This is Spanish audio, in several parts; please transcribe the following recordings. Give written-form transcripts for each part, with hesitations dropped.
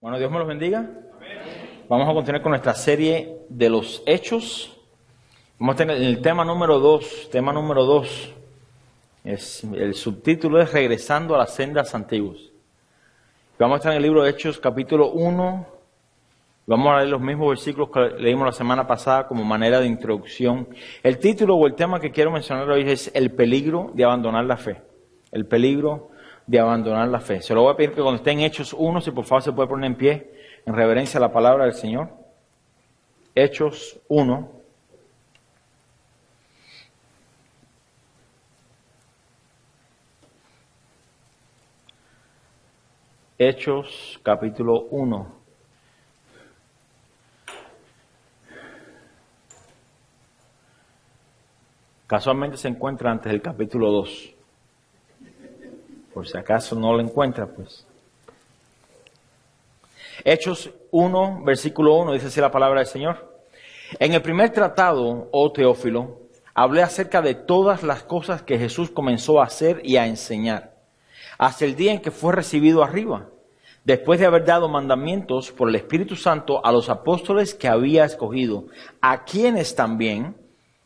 Bueno, Dios me los bendiga. Amén. Vamos a continuar con nuestra serie de los hechos. Vamos a tener el tema número 2. Tema número 2. El subtítulo es Regresando a las sendas antiguas. Vamos a estar en el libro de Hechos, capítulo 1. Vamos a leer los mismos versículos que leímos la semana pasada como manera de introducción. El título o el tema que quiero mencionar hoy es el peligro de abandonar la fe. El peligro de abandonar la fe. Se lo voy a pedir que cuando esté en Hechos 1, si por favor se puede poner en pie, en reverencia a la palabra del Señor. Hechos 1. Hechos capítulo 1. Casualmente se encuentra antes del capítulo 2. Por si acaso no lo encuentra, pues. Hechos 1, versículo 1, dice así la palabra del Señor. En el primer tratado, oh Teófilo, hablé acerca de todas las cosas que Jesús comenzó a hacer y a enseñar, hasta el día en que fue recibido arriba, después de haber dado mandamientos por el Espíritu Santo a los apóstoles que había escogido, a quienes también,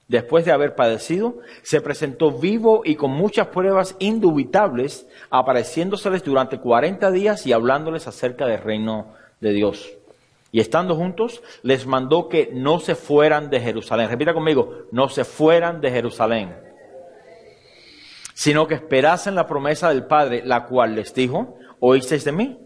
después de haber padecido, se presentó vivo y con muchas pruebas indubitables, apareciéndoseles durante 40 días y hablándoles acerca del reino de Dios. Y estando juntos, les mandó que no se fueran de Jerusalén. Repita conmigo, no se fueran de Jerusalén, sino que esperasen la promesa del Padre, la cual les dijo, oísteis de mí,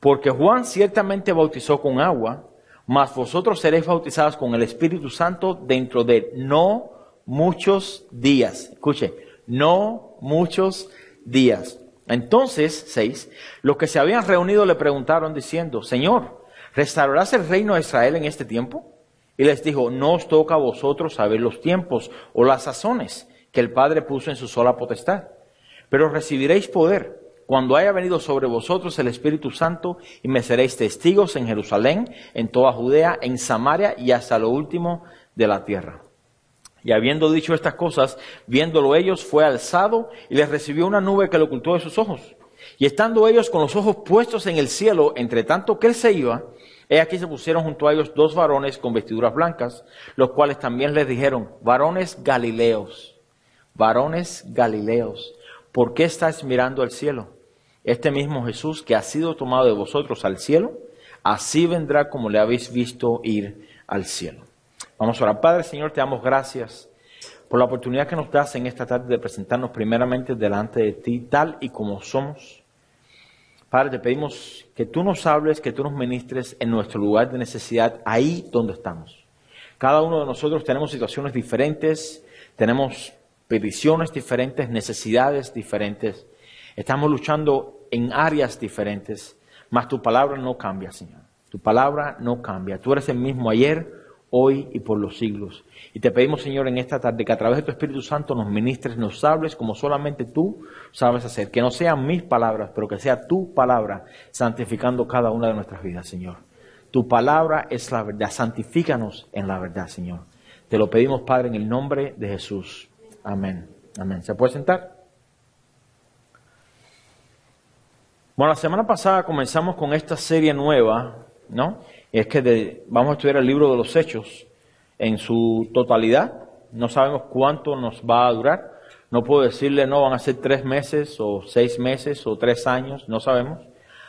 porque Juan ciertamente bautizó con agua, mas vosotros seréis bautizados con el Espíritu Santo dentro de no muchos días. Escuche, no muchos días. Entonces, 6, los que se habían reunido le preguntaron diciendo, Señor, ¿restaurarás el reino de Israel en este tiempo? Y les dijo, no os toca a vosotros saber los tiempos o las sazones que el Padre puso en su sola potestad, pero recibiréis poder cuando haya venido sobre vosotros el Espíritu Santo, y me seréis testigos en Jerusalén, en toda Judea, en Samaria y hasta lo último de la tierra. Y habiendo dicho estas cosas, viéndolo ellos, fue alzado y les recibió una nube que lo ocultó de sus ojos. Y estando ellos con los ojos puestos en el cielo, entre tanto que él se iba, he aquí se pusieron junto a ellos dos varones con vestiduras blancas, los cuales también les dijeron, varones galileos, varones galileos, ¿por qué estáis mirando al cielo? Este mismo Jesús que ha sido tomado de vosotros al cielo, así vendrá como le habéis visto ir al cielo. Vamos a orar. Padre, Señor, te damos gracias por la oportunidad que nos das en esta tarde de presentarnos primeramente delante de ti, tal y como somos. Padre, te pedimos que tú nos hables, que tú nos ministres en nuestro lugar de necesidad, ahí donde estamos. Cada uno de nosotros tenemos situaciones diferentes, tenemos peticiones diferentes, necesidades diferentes. Estamos luchando en áreas diferentes, mas tu palabra no cambia, Señor. Tu palabra no cambia. Tú eres el mismo ayer, hoy y por los siglos. Y te pedimos, Señor, en esta tarde que a través de tu Espíritu Santo nos ministres, nos hables como solamente tú sabes hacer. Que no sean mis palabras, pero que sea tu palabra santificando cada una de nuestras vidas, Señor. Tu palabra es la verdad. Santifícanos en la verdad, Señor. Te lo pedimos, Padre, en el nombre de Jesús. Amén. Amén. ¿Se puede sentar? Bueno, la semana pasada comenzamos con esta serie nueva, ¿no? Es que vamos a estudiar el libro de los Hechos en su totalidad. No sabemos cuánto nos va a durar. No puedo decirle, no, van a ser 3 meses o 6 meses o 3 años. No sabemos.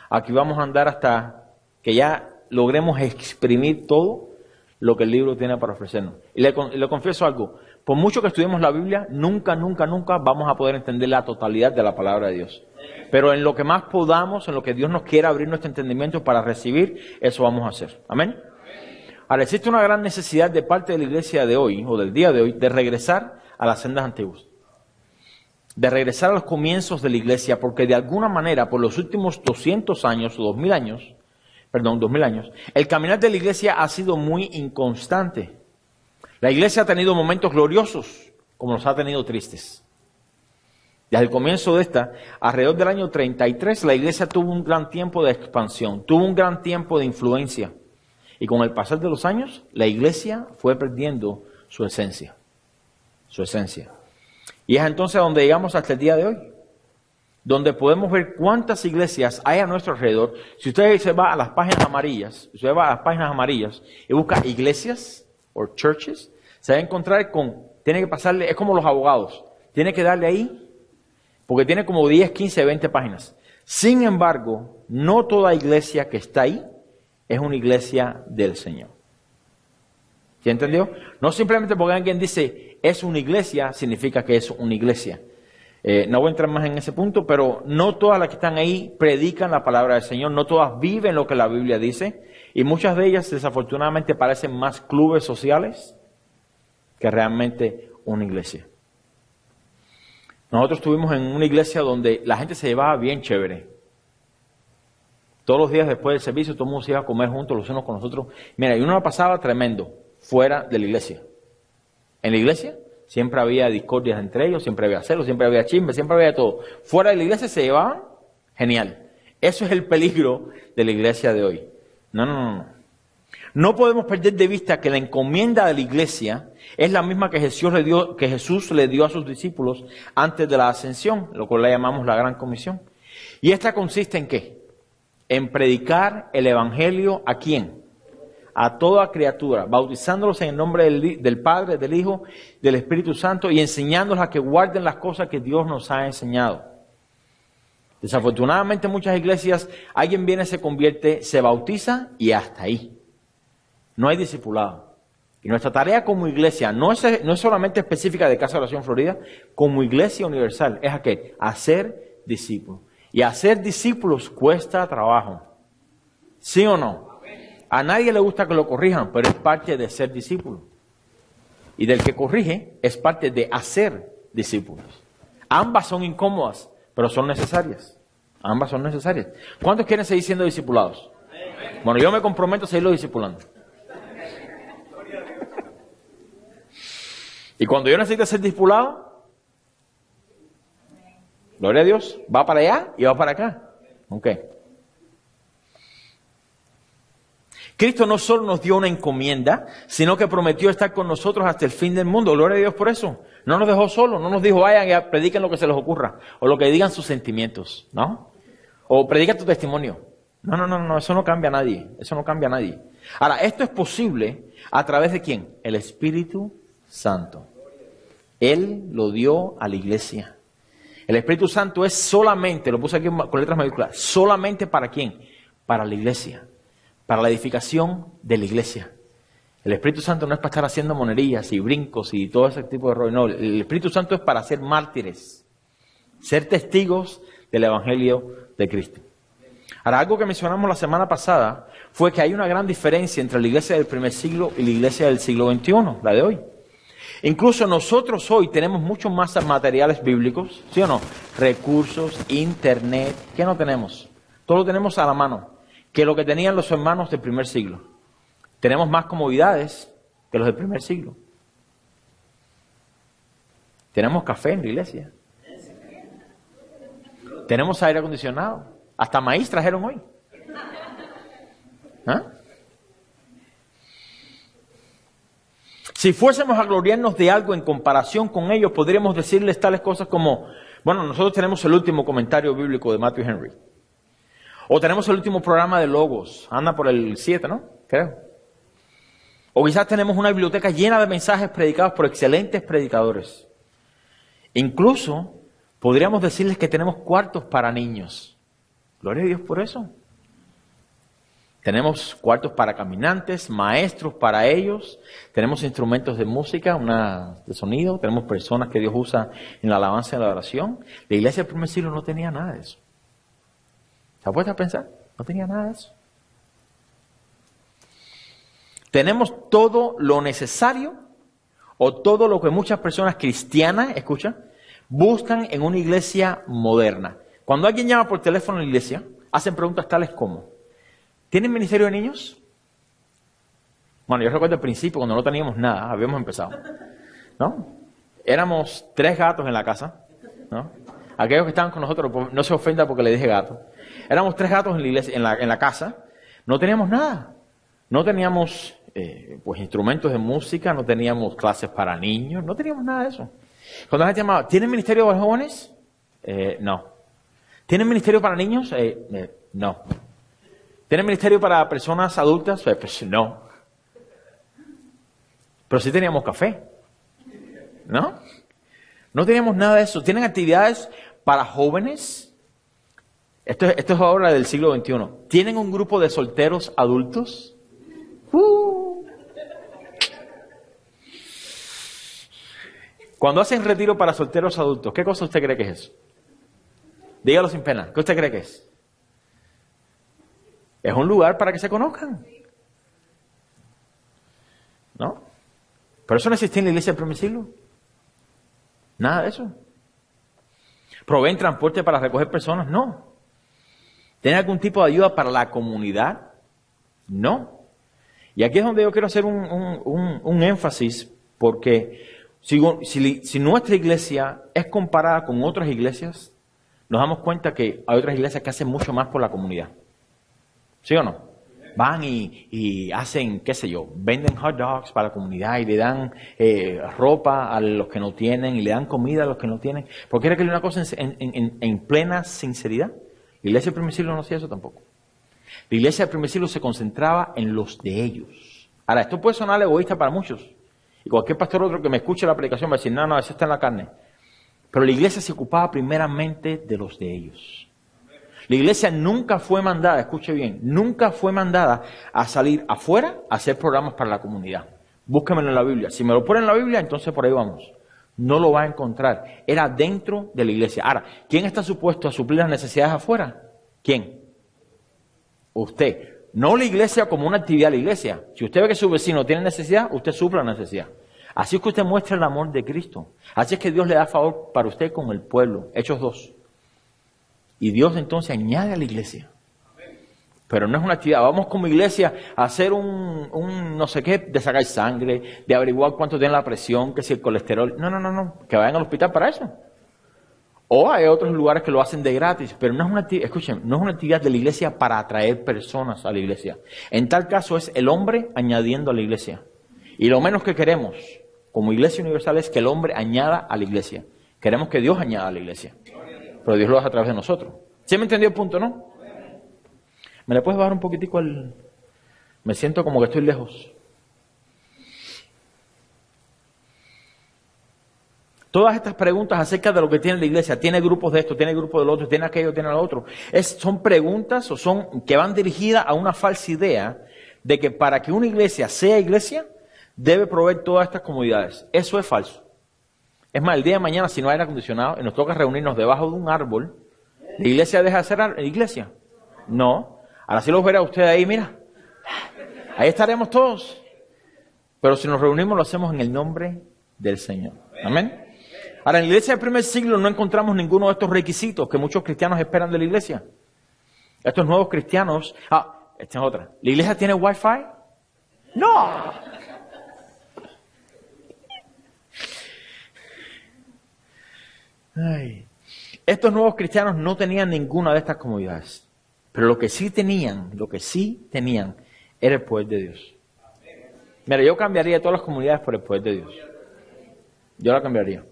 Aquí vamos a andar hasta que ya logremos exprimir todo lo que el libro tiene para ofrecernos. Y le confieso algo. Por mucho que estudiemos la Biblia, nunca, nunca, nunca vamos a poder entender la totalidad de la palabra de Dios. Pero en lo que más podamos, en lo que Dios nos quiera abrir nuestro entendimiento para recibir, eso vamos a hacer. Amén. Ahora, existe una gran necesidad de parte de la iglesia de hoy, o del día de hoy, de regresar a las sendas antiguas. De regresar a los comienzos de la iglesia, porque de alguna manera, por los últimos 200 años, o 2000 años, el caminar de la iglesia ha sido muy inconstante. La iglesia ha tenido momentos gloriosos, como los ha tenido tristes. Desde el comienzo de esta, alrededor del año 33, la iglesia tuvo un gran tiempo de expansión, tuvo un gran tiempo de influencia. Y con el pasar de los años, la iglesia fue perdiendo su esencia. Y es entonces donde llegamos hasta el día de hoy. donde podemos ver cuántas iglesias hay a nuestro alrededor. Si usted se va a las páginas amarillas, usted va a las páginas amarillas y busca iglesias o churches, se va a encontrar con, tiene que pasarle, es como los abogados, tiene que darle ahí, porque tiene como 10, 15, 20 páginas. Sin embargo, no toda iglesia que está ahí es una iglesia del Señor. ¿Sí entendió? No simplemente porque alguien dice, es una iglesia, significa que es una iglesia. No voy a entrar más en ese punto, pero no todas las que están ahí predican la palabra del Señor, no todas viven lo que la Biblia dice, y muchas de ellas desafortunadamente parecen más clubes sociales que realmente una iglesia. Nosotros estuvimos en una iglesia donde la gente se llevaba bien chévere. Todos los días después del servicio, todo el mundo se iba a comer juntos los unos con los otros. Mira, y uno la pasaba tremendo fuera de la iglesia. En la iglesia siempre había discordias entre ellos, siempre había celos, siempre había chismes, siempre había todo. Fuera de la iglesia se llevaban genial. Eso es el peligro de la iglesia de hoy. No podemos perder de vista que la encomienda de la iglesia es la misma que Jesús le dio a sus discípulos antes de la ascensión, lo cual le llamamos la Gran Comisión. ¿Y esta consiste en qué? En predicar el evangelio ¿a quién? A toda criatura, bautizándolos en el nombre del Padre, del Hijo, del Espíritu Santo y enseñándolos a que guarden las cosas que Dios nos ha enseñado. Desafortunadamente en muchas iglesias alguien viene, se convierte, se bautiza y hasta ahí. No hay discipulado. Y nuestra tarea como iglesia no es solamente específica de Casa de Oración Florida, como iglesia universal, es aquel, hacer discípulos. Y hacer discípulos cuesta trabajo. ¿Sí o no? A nadie le gusta que lo corrijan, pero es parte de ser discípulo. Y del que corrige es parte de hacer discípulos. Ambas son incómodas, pero son necesarias. Ambas son necesarias. ¿Cuántos quieren seguir siendo discipulados? Bueno, yo me comprometo a seguirlo discipulando. Y cuando yo necesite ser discipulado, gloria a Dios, va para allá y va para acá. Ok. Cristo no solo nos dio una encomienda, sino que prometió estar con nosotros hasta el fin del mundo. Gloria a Dios por eso. No nos dejó solos, no nos dijo, vayan y prediquen lo que se les ocurra, o lo que digan sus sentimientos, ¿no? O predica tu testimonio. No, eso no cambia a nadie, eso no cambia a nadie. Ahora, esto es posible a través de ¿quién? El Espíritu Santo. Él lo dio a la iglesia. El Espíritu Santo es solamente, lo puse aquí con letras mayúsculas, solamente ¿para quién? Para la iglesia. Para la edificación de la iglesia. El Espíritu Santo no es para estar haciendo monerías y brincos y todo ese tipo de rollo. No, el Espíritu Santo es para ser mártires, ser testigos del Evangelio de Cristo. Ahora, algo que mencionamos la semana pasada fue que hay una gran diferencia entre la iglesia del primer siglo y la iglesia del siglo XXI, la de hoy. Incluso nosotros hoy tenemos muchos más materiales bíblicos, ¿sí o no? Recursos, internet, ¿qué no tenemos? Todo lo tenemos a la mano que lo que tenían los hermanos del primer siglo. Tenemos más comodidades que los del primer siglo. Tenemos café en la iglesia. Tenemos aire acondicionado. Hasta maíz trajeron hoy. ¿Ah? Si fuésemos a gloriarnos de algo en comparación con ellos, podríamos decirles tales cosas como, bueno, nosotros tenemos el último comentario bíblico de Mateo Henry. O tenemos el último programa de Logos, anda por el 7, ¿no? Creo. O quizás tenemos una biblioteca llena de mensajes predicados por excelentes predicadores. Incluso podríamos decirles que tenemos cuartos para niños. Gloria a Dios por eso. Tenemos cuartos para caminantes, maestros para ellos. Tenemos instrumentos de música, de sonido. Tenemos personas que Dios usa en la alabanza y la oración. La iglesia del primer siglo no tenía nada de eso. ¿Te has puesto a pensar? No tenía nada de eso. Tenemos todo lo necesario o todo lo que muchas personas cristianas, escucha, buscan en una iglesia moderna. Cuando alguien llama por teléfono a la iglesia, hacen preguntas tales como, ¿tienen ministerio de niños? Bueno, yo recuerdo al principio cuando no teníamos nada, habíamos empezado, ¿no? Éramos 3 gatos en la casa, ¿no? Aquellos que estaban con nosotros, no se ofenda porque le dije gato. Éramos 3 gatos en la iglesia, en la casa. No teníamos nada. No teníamos pues instrumentos de música, no teníamos clases para niños, no teníamos nada de eso. Cuando la gente llamaba, ¿tienen ministerio de jóvenes? No. ¿Tienen ministerio para niños? No. ¿Tienen ministerio para personas adultas? Pues no. Pero sí teníamos café, ¿no? No teníamos nada de eso. ¿Tienen actividades para jóvenes? Esto es ahora del siglo XXI. ¿Tienen un grupo de solteros adultos? Cuando hacen retiro para solteros adultos, ¿qué cosa usted cree que es eso? Dígalo sin pena. ¿Qué usted cree que es? Es un lugar para que se conozcan, ¿no? Pero eso no existía en la iglesia del primer siglo. Nada de eso. ¿Proveen transporte para recoger personas? No. ¿Tienen algún tipo de ayuda para la comunidad? No. Y aquí es donde yo quiero hacer un énfasis, porque si nuestra iglesia es comparada con otras iglesias, nos damos cuenta que hay otras iglesias que hacen mucho más por la comunidad. ¿Sí o no? Van y hacen, qué sé yo, venden hot dogs para la comunidad y le dan ropa a los que no tienen y le dan comida a los que no tienen. Porque era que una cosa en plena sinceridad. La iglesia del primer siglo no hacía eso tampoco. La iglesia del primer siglo se concentraba en los de ellos. Ahora, esto puede sonar egoísta para muchos. Y cualquier pastor otro que me escuche la predicación va a decir, no, no, eso está en la carne. Pero la iglesia se ocupaba primeramente de los de ellos. La iglesia nunca fue mandada, escuche bien, nunca fue mandada a salir afuera a hacer programas para la comunidad. Búsquenmelo en la Biblia. Si me lo ponen en la Biblia, entonces por ahí vamos. No lo va a encontrar. Era dentro de la iglesia. Ahora, ¿quién está supuesto a suplir las necesidades afuera? ¿Quién? Usted. No la iglesia como una actividad de la iglesia. Si usted ve que su vecino tiene necesidad, usted suple la necesidad. Así es que usted muestra el amor de Cristo. Así es que Dios le da favor para usted con el pueblo. Hechos 2. Y Dios entonces añade a la iglesia. Pero no es una actividad. Vamos como iglesia a hacer un no sé qué, de sacar sangre, de averiguar cuánto tiene la presión, que si el colesterol. No, no, no, no. Que vayan al hospital para eso. O hay otros lugares que lo hacen de gratis, pero no es una actividad, escuchen, no es una actividad de la iglesia para atraer personas a la iglesia. En tal caso es el hombre añadiendo a la iglesia. Y lo menos que queremos como iglesia universal es que el hombre añada a la iglesia. Queremos que Dios añada a la iglesia. Pero Dios lo hace a través de nosotros. ¿Sí me entendió el punto, no? ¿Me le puedes bajar un poquitico al...? Me siento como que estoy lejos. Todas estas preguntas acerca de lo que tiene la iglesia, tiene grupos de esto, tiene grupos del otro, tiene aquello, tiene lo otro, son preguntas o son que van dirigidas a una falsa idea de que para que una iglesia sea iglesia, debe proveer todas estas comodidades. Eso es falso. Es más, el día de mañana, si no hay aire acondicionado y nos toca reunirnos debajo de un árbol, ¿la iglesia deja de ser iglesia? No. Ahora sí los verá usted ahí, mira. Ahí estaremos todos. Pero si nos reunimos, lo hacemos en el nombre del Señor. Amén. Ahora, en la iglesia del primer siglo no encontramos ninguno de estos requisitos que muchos cristianos esperan de la iglesia. Estos nuevos cristianos... Ah, esta es otra. ¿La iglesia tiene wifi? ¡No! Ay. Estos nuevos cristianos no tenían ninguna de estas comodidades. Pero lo que sí tenían, era el poder de Dios. Mira, yo cambiaría todas las comunidades por el poder de Dios. Yo la cambiaría.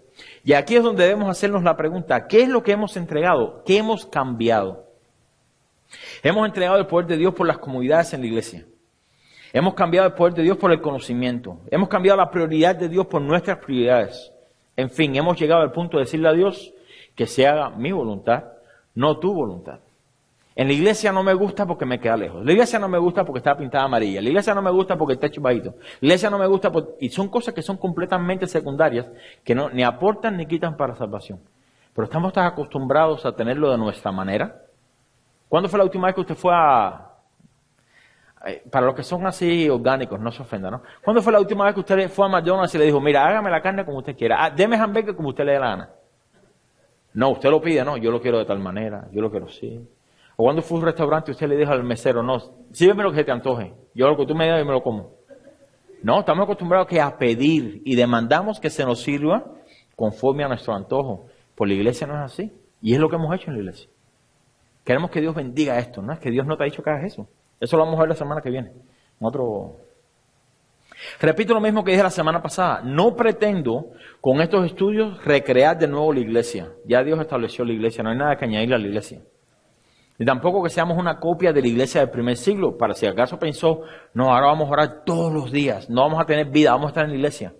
Y aquí es donde debemos hacernos la pregunta, ¿qué es lo que hemos entregado? ¿Qué hemos cambiado? Hemos entregado el poder de Dios por las comodidades en la iglesia. Hemos cambiado el poder de Dios por el conocimiento. Hemos cambiado la prioridad de Dios por nuestras prioridades. En fin, hemos llegado al punto de decirle a Dios que se haga mi voluntad, no tu voluntad. En la iglesia no me gusta porque me queda lejos. La iglesia no me gusta porque está pintada amarilla. La iglesia no me gusta porque está chupajito. La iglesia no me gusta porque... Y son cosas que son completamente secundarias, que no, ni aportan ni quitan para salvación. Pero estamos tan acostumbrados a tenerlo de nuestra manera. ¿Cuándo fue la última vez que usted fue a... Para los que son así orgánicos, no se ofenda, ¿no? ¿Cuándo fue la última vez que usted fue a McDonald's y le dijo, mira, hágame la carne como usted quiera? Ah, deme hamburguesa como usted le dé la gana. No, usted lo pide, no, yo lo quiero de tal manera, yo lo quiero así. O cuando fue a un restaurante usted le dijo al mesero, no, sírveme lo que se te antoje. Yo lo que tú me digas, yo me lo como. No, estamos acostumbrados a pedir y demandamos que se nos sirva conforme a nuestro antojo. Por la iglesia no es así. Y es lo que hemos hecho en la iglesia. Queremos que Dios bendiga esto, no es que Dios no te ha dicho que hagas eso. Eso lo vamos a ver la semana que viene. En otro... Repito lo mismo que dije la semana pasada. No pretendo con estos estudios recrear de nuevo la iglesia. Ya Dios estableció la iglesia. No hay nada que añadirle a la iglesia. Y tampoco que seamos una copia de la iglesia del primer siglo. Para si acaso pensó, no, ahora vamos a orar todos los días. No vamos a tener vida, vamos a estar en la iglesia.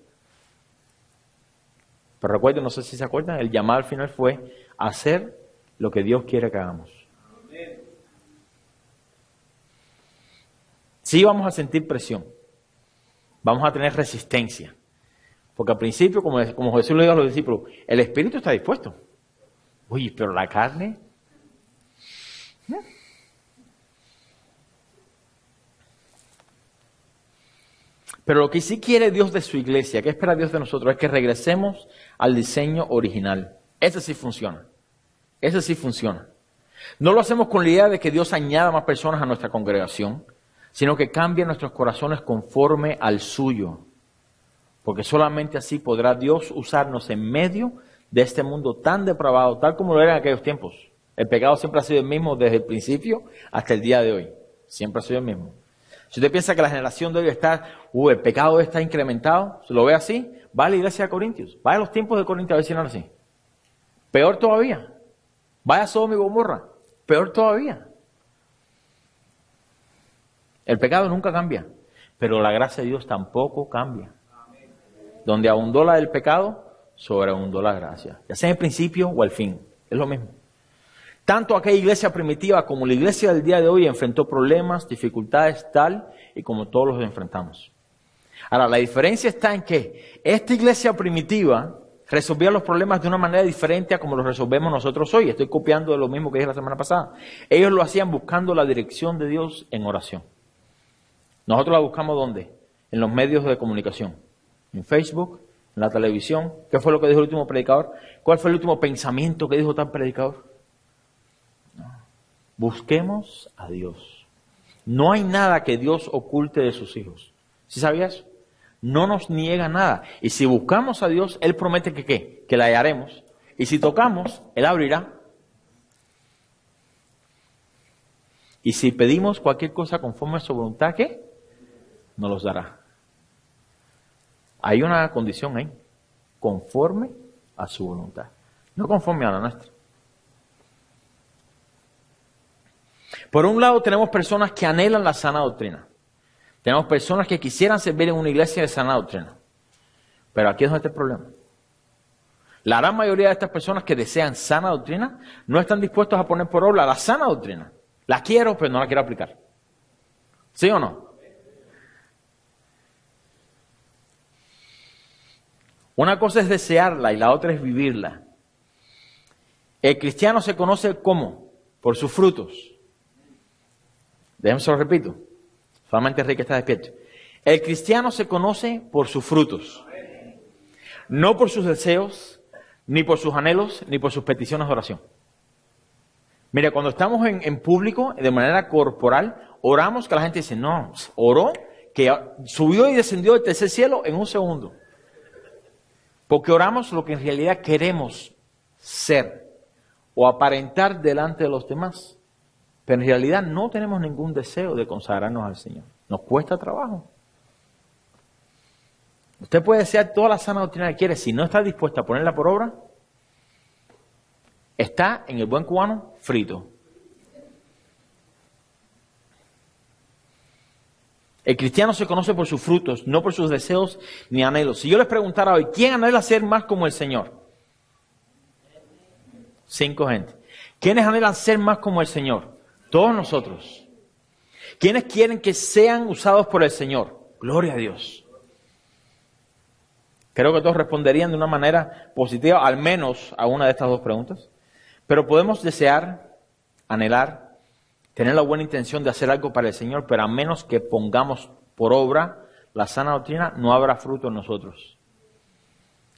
Pero recuerden, no sé si se acuerdan, el llamado al final fue hacer lo que Dios quiere que hagamos. Sí vamos a sentir presión. Vamos a tener resistencia. Porque al principio, como Jesús le dijo a los discípulos, el espíritu está dispuesto. Uy, pero la carne... ¿no? Pero lo que sí quiere Dios de su iglesia, que espera Dios de nosotros, es que regresemos al diseño original. Ese sí funciona. Ese sí funciona. No lo hacemos con la idea de que Dios añada más personas a nuestra congregación, sino que cambie nuestros corazones conforme al suyo. Porque solamente así podrá Dios usarnos en medio de este mundo tan depravado, tal como lo era en aquellos tiempos. El pecado siempre ha sido el mismo desde el principio hasta el día de hoy. Siempre ha sido el mismo. Si usted piensa que la generación de hoy está, el pecado está incrementado, se lo ve así, va a la iglesia de Corintios, va a los tiempos de Corintios a ver si no era así. Peor todavía. Vaya a Sodoma y Gomorra. Peor todavía. El pecado nunca cambia, pero la gracia de Dios tampoco cambia. Donde abundó la del pecado, sobreabundó la gracia. Ya sea en el principio o al fin, es lo mismo. Tanto aquella iglesia primitiva como la iglesia del día de hoy enfrentó problemas, dificultades, tal y como todos los enfrentamos. Ahora, la diferencia está en que esta iglesia primitiva resolvía los problemas de una manera diferente a como los resolvemos nosotros hoy. Estoy copiando de lo mismo que dije la semana pasada. Ellos lo hacían buscando la dirección de Dios en oración. Nosotros la buscamos ¿dónde? En los medios de comunicación. En Facebook, en la televisión. ¿Qué fue lo que dijo el último predicador? ¿Cuál fue el último pensamiento que dijo tal predicador? Busquemos a Dios. No hay nada que Dios oculte de sus hijos. ¿Sí sabías? No nos niega nada. Y si buscamos a Dios, Él promete que ¿qué? Que la hallaremos. Y si tocamos, Él abrirá. Y si pedimos cualquier cosa conforme a su voluntad, ¿qué? Nos los dará. Hay una condición ahí. Conforme a su voluntad. No conforme a la nuestra. Por un lado tenemos personas que anhelan la sana doctrina. Tenemos personas que quisieran servir en una iglesia de sana doctrina. Pero aquí es donde está el problema. La gran mayoría de estas personas que desean sana doctrina no están dispuestos a poner por obra la sana doctrina. La quiero, pero no la quiero aplicar. ¿Sí o no? Una cosa es desearla y la otra es vivirla. El cristiano se conoce ¿cómo? Por sus frutos. Déjenme se lo repito, solamente Enrique está despierto. El cristiano se conoce por sus frutos, no por sus deseos, ni por sus anhelos, ni por sus peticiones de oración. Mira, cuando estamos en público, de manera corporal, oramos que la gente dice, no, oró, que subió y descendió del tercer cielo en un segundo. Porque oramos lo que en realidad queremos ser o aparentar delante de los demás. Pero en realidad no tenemos ningún deseo de consagrarnos al Señor. Nos cuesta trabajo. Usted puede desear toda la sana doctrina que quiere. Si no está dispuesta a ponerla por obra, está, en el buen cubano, frito. El cristiano se conoce por sus frutos, no por sus deseos ni anhelos. Si yo les preguntara hoy, ¿quién anhela ser más como el Señor? 5 gente. ¿Quiénes anhelan ser más como el Señor? Todos nosotros. ¿Quiénes quieren que sean usados por el Señor? Gloria a Dios. Creo que todos responderían de una manera positiva, al menos a una de estas dos preguntas. Pero podemos desear, anhelar, tener la buena intención de hacer algo para el Señor, pero a menos que pongamos por obra la sana doctrina, no habrá fruto en nosotros.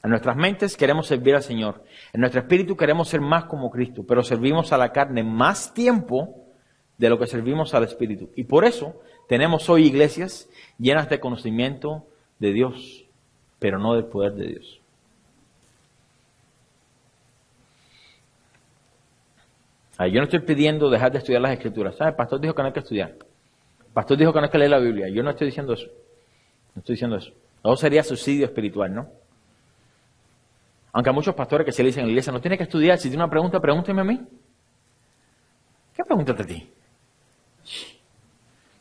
En nuestras mentes queremos servir al Señor. En nuestro espíritu queremos ser más como Cristo, pero servimos a la carne más tiempo de lo que servimos al Espíritu. Y por eso tenemos hoy iglesias llenas de conocimiento de Dios, pero no del poder de Dios. Ay, yo no estoy pidiendo dejar de estudiar las Escrituras. ¿Sabe? El pastor dijo que no hay que estudiar. El pastor dijo que no hay que leer la Biblia. Yo no estoy diciendo eso. No estoy diciendo eso. No sería suicidio espiritual, ¿no? Aunque a muchos pastores que se le dicen en la iglesia, no tiene que estudiar. Si tiene una pregunta, pregúnteme a mí. ¿Qué pregúntate a ti?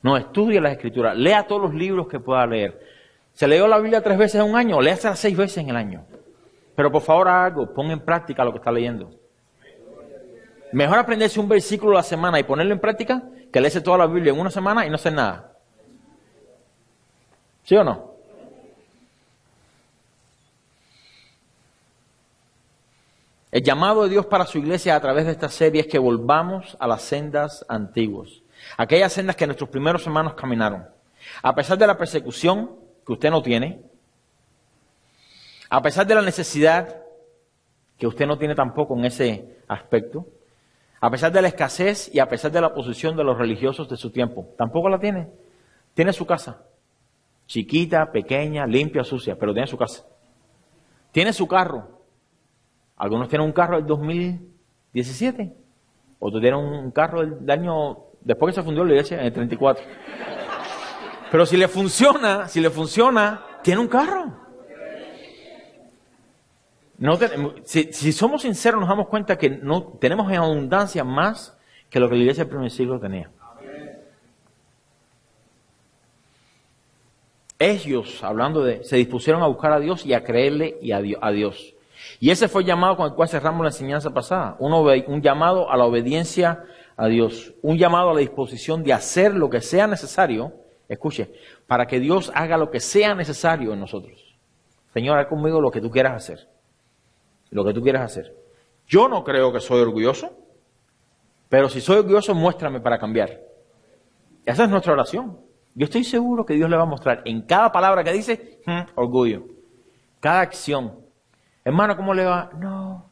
No, estudia las escrituras. Lea todos los libros que pueda leer. ¿Se leyó la Biblia 3 veces en un año? Léasela 6 veces en el año. Pero por favor haga algo. Ponga en práctica lo que está leyendo. Mejor aprenderse un versículo a la semana y ponerlo en práctica que leerse toda la Biblia en una semana y no hacer nada. ¿Sí o no? El llamado de Dios para su iglesia a través de esta serie es que volvamos a las sendas antiguas. Aquellas sendas que nuestros primeros hermanos caminaron. A pesar de la persecución que usted no tiene, a pesar de la necesidad que usted no tiene tampoco en ese aspecto, a pesar de la escasez y a pesar de la oposición de los religiosos de su tiempo, tampoco la tiene. Tiene su casa. Chiquita, pequeña, limpia, sucia, pero tiene su casa. Tiene su carro. Algunos tienen un carro del 2017. Otros tienen un carro del año... Después que se fundió la iglesia, en el 34. Pero si le funciona, tiene un carro. No tenemos, si somos sinceros, nos damos cuenta que no tenemos en abundancia más que lo que la iglesia del primer siglo tenía. Ellos, hablando de, se dispusieron a buscar a Dios y a creerle y a Dios. Y ese fue el llamado con el cual cerramos la enseñanza pasada. Un llamado a la obediencia a Dios, un llamado a la disposición de hacer lo que sea necesario, escuche, para que Dios haga lo que sea necesario en nosotros. Señor, haz conmigo lo que tú quieras hacer, lo que tú quieras hacer. Yo no creo que soy orgulloso, pero si soy orgulloso, muéstrame para cambiar. Esa es nuestra oración. Yo estoy seguro que Dios le va a mostrar en cada palabra que dice, orgullo, cada acción. Hermano, ¿cómo le va? No,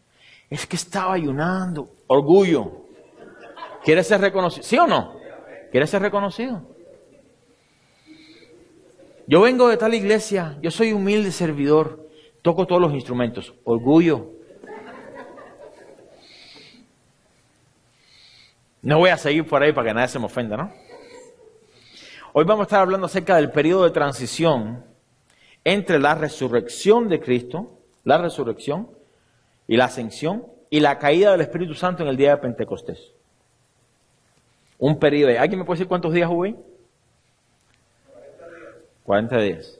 es que estaba ayunando, orgullo. ¿Quiere ser reconocido? ¿Sí o no? ¿Quiere ser reconocido? Yo vengo de tal iglesia, yo soy humilde servidor, toco todos los instrumentos, orgullo. No voy a seguir por ahí para que nadie se me ofenda, ¿no? Hoy vamos a estar hablando acerca del periodo de transición entre la resurrección de Cristo, la resurrección y la ascensión, y la caída del Espíritu Santo en el día de Pentecostés. Un periodo de... ¿Alguien me puede decir cuántos días hubo ahí? 40 días.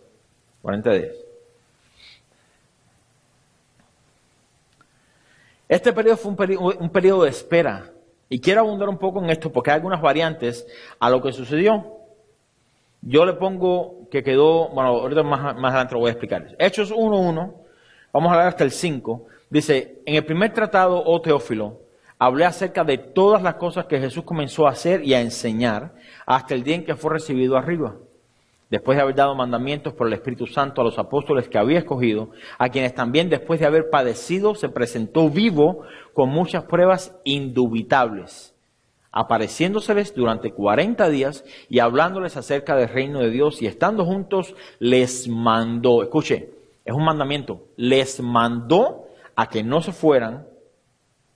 40 días. Este periodo fue un periodo de espera. Y quiero abundar un poco en esto porque hay algunas variantes a lo que sucedió. Yo le pongo que quedó... Bueno, ahorita más adelante lo voy a explicar. Hechos 1:1. Vamos a hablar hasta el 5. Dice, en el primer tratado, oh Teófilo, hablé acerca de todas las cosas que Jesús comenzó a hacer y a enseñar hasta el día en que fue recibido arriba, después de haber dado mandamientos por el Espíritu Santo a los apóstoles que había escogido, a quienes también después de haber padecido se presentó vivo con muchas pruebas indubitables, apareciéndoseles durante 40 días y hablándoles acerca del reino de Dios, y estando juntos les mandó, escuche, es un mandamiento, les mandó a que no se fueran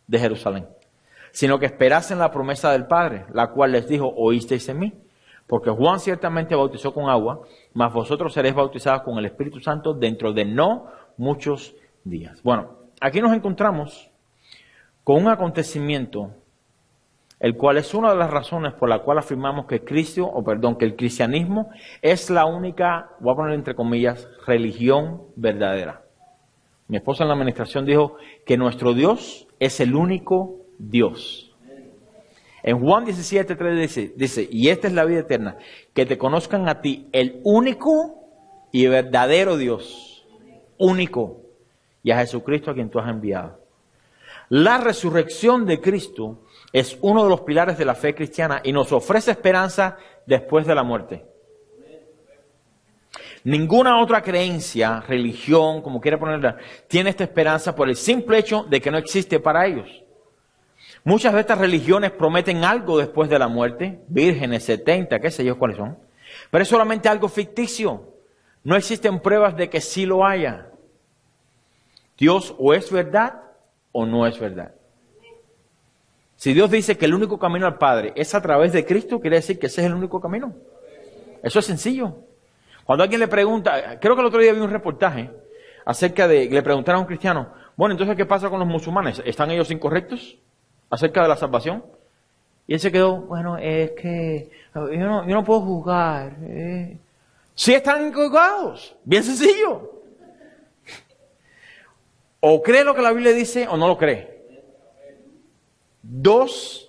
de Jerusalén, sino que esperasen la promesa del Padre, la cual les dijo, oísteis en mí, porque Juan ciertamente bautizó con agua, mas vosotros seréis bautizados con el Espíritu Santo dentro de no muchos días. Bueno, aquí nos encontramos con un acontecimiento, el cual es una de las razones por la cual afirmamos que el cristianismo es la única, voy a poner entre comillas, religión verdadera. Mi esposa en la administración dijo que nuestro Dios es el único Dios. En Juan 17:3 dice, y esta es la vida eterna, que te conozcan a ti, el único y verdadero Dios, único, y a Jesucristo a quien tú has enviado. La resurrección de Cristo es uno de los pilares de la fe cristiana y nos ofrece esperanza después de la muerte. Ninguna otra creencia, religión, como quiera ponerla, tiene esta esperanza por el simple hecho de que no existe para ellos. Muchas de estas religiones prometen algo después de la muerte, vírgenes, 70, qué sé yo cuáles son, pero es solamente algo ficticio. No existen pruebas de que sí lo haya. Dios o es verdad o no es verdad. Si Dios dice que el único camino al Padre es a través de Cristo, quiere decir que ese es el único camino. Eso es sencillo. Cuando alguien le pregunta, creo que el otro día vi un reportaje acerca de, le preguntaron a un cristiano, bueno, entonces, ¿qué pasa con los musulmanes? ¿Están ellos incorrectos acerca de la salvación? Y él se quedó, bueno, es que yo no puedo juzgar. Sí están inculcados, bien sencillo. O cree lo que la Biblia dice o no lo cree. Dos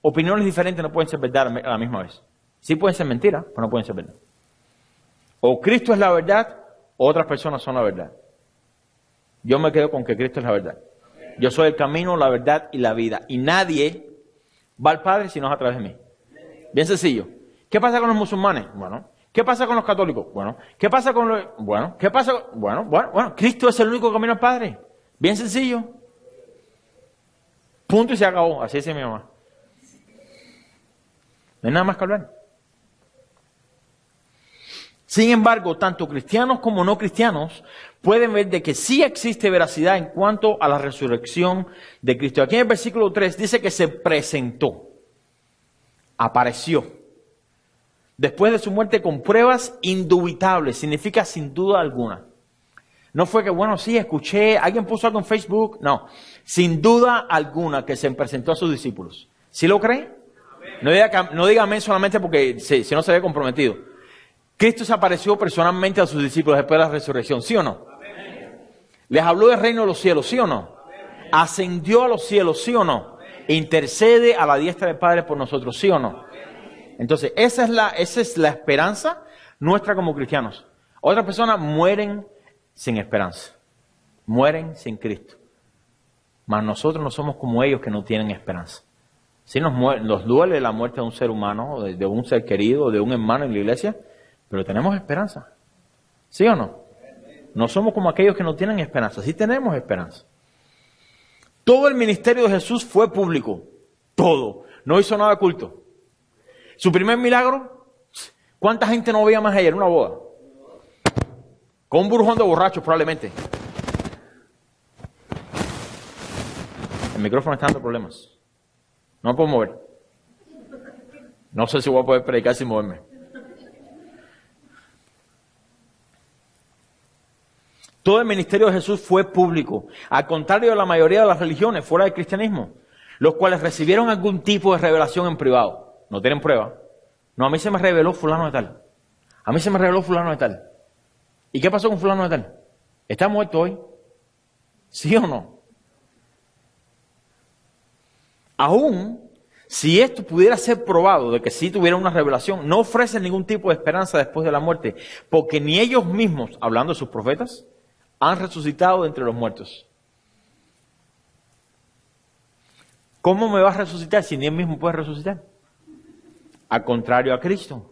opiniones diferentes no pueden ser verdad a la misma vez. Sí pueden ser mentiras, pero no pueden ser verdad. O Cristo es la verdad, o otras personas son la verdad. Yo me quedo con que Cristo es la verdad. Yo soy el camino, la verdad y la vida. Y nadie va al Padre si no es a través de mí. Bien sencillo. ¿Qué pasa con los musulmanes? Bueno. ¿Qué pasa con los católicos? Bueno. ¿Qué pasa con los...? Bueno. ¿Qué pasa con...? Bueno. Cristo es el único camino al Padre. Bien sencillo. Punto y se acabó. Así dice mi mamá. No hay nada más que hablar. Sin embargo, tanto cristianos como no cristianos pueden ver de que sí existe veracidad en cuanto a la resurrección de Cristo. Aquí en el versículo 3 dice que se presentó, apareció, después de su muerte con pruebas indubitables, significa sin duda alguna. No fue que, bueno, sí, escuché, alguien puso algo en Facebook, no. Sin duda alguna que se presentó a sus discípulos. ¿Sí lo creen? No diga amén solamente porque si no se ve comprometido. Cristo se apareció personalmente a sus discípulos después de la resurrección, ¿sí o no? Amén. Les habló del reino de los cielos, ¿sí o no? Amén. Ascendió a los cielos, ¿sí o no? Amén. Intercede a la diestra del Padre por nosotros, ¿sí o no? Amén. Entonces, esa es la esperanza nuestra como cristianos. Otras personas mueren sin esperanza, mueren sin Cristo. Mas nosotros no somos como ellos que no tienen esperanza. Si nos duele la muerte de un ser humano, de un ser querido, de un hermano en la iglesia, pero tenemos esperanza. ¿Sí o no? No somos como aquellos que no tienen esperanza. Sí tenemos esperanza. Todo el ministerio de Jesús fue público. Todo. No hizo nada oculto. Su primer milagro, ¿cuánta gente no veía más ayer? Una boda. Con un burjón de borrachos probablemente. El micrófono está dando problemas. No me puedo mover. No sé si voy a poder predicar sin moverme. Todo el ministerio de Jesús fue público, al contrario de la mayoría de las religiones fuera del cristianismo, los cuales recibieron algún tipo de revelación en privado. No tienen prueba. No, a mí se me reveló fulano de tal. A mí se me reveló fulano de tal. ¿Y qué pasó con fulano de tal? ¿Está muerto hoy? ¿Sí o no? Aún si esto pudiera ser probado de que sí tuviera una revelación, no ofrecen ningún tipo de esperanza después de la muerte, porque ni ellos mismos, hablando de sus profetas, han resucitado entre los muertos. ¿Cómo me va a resucitar si ni él mismo puede resucitar? Al contrario a Cristo.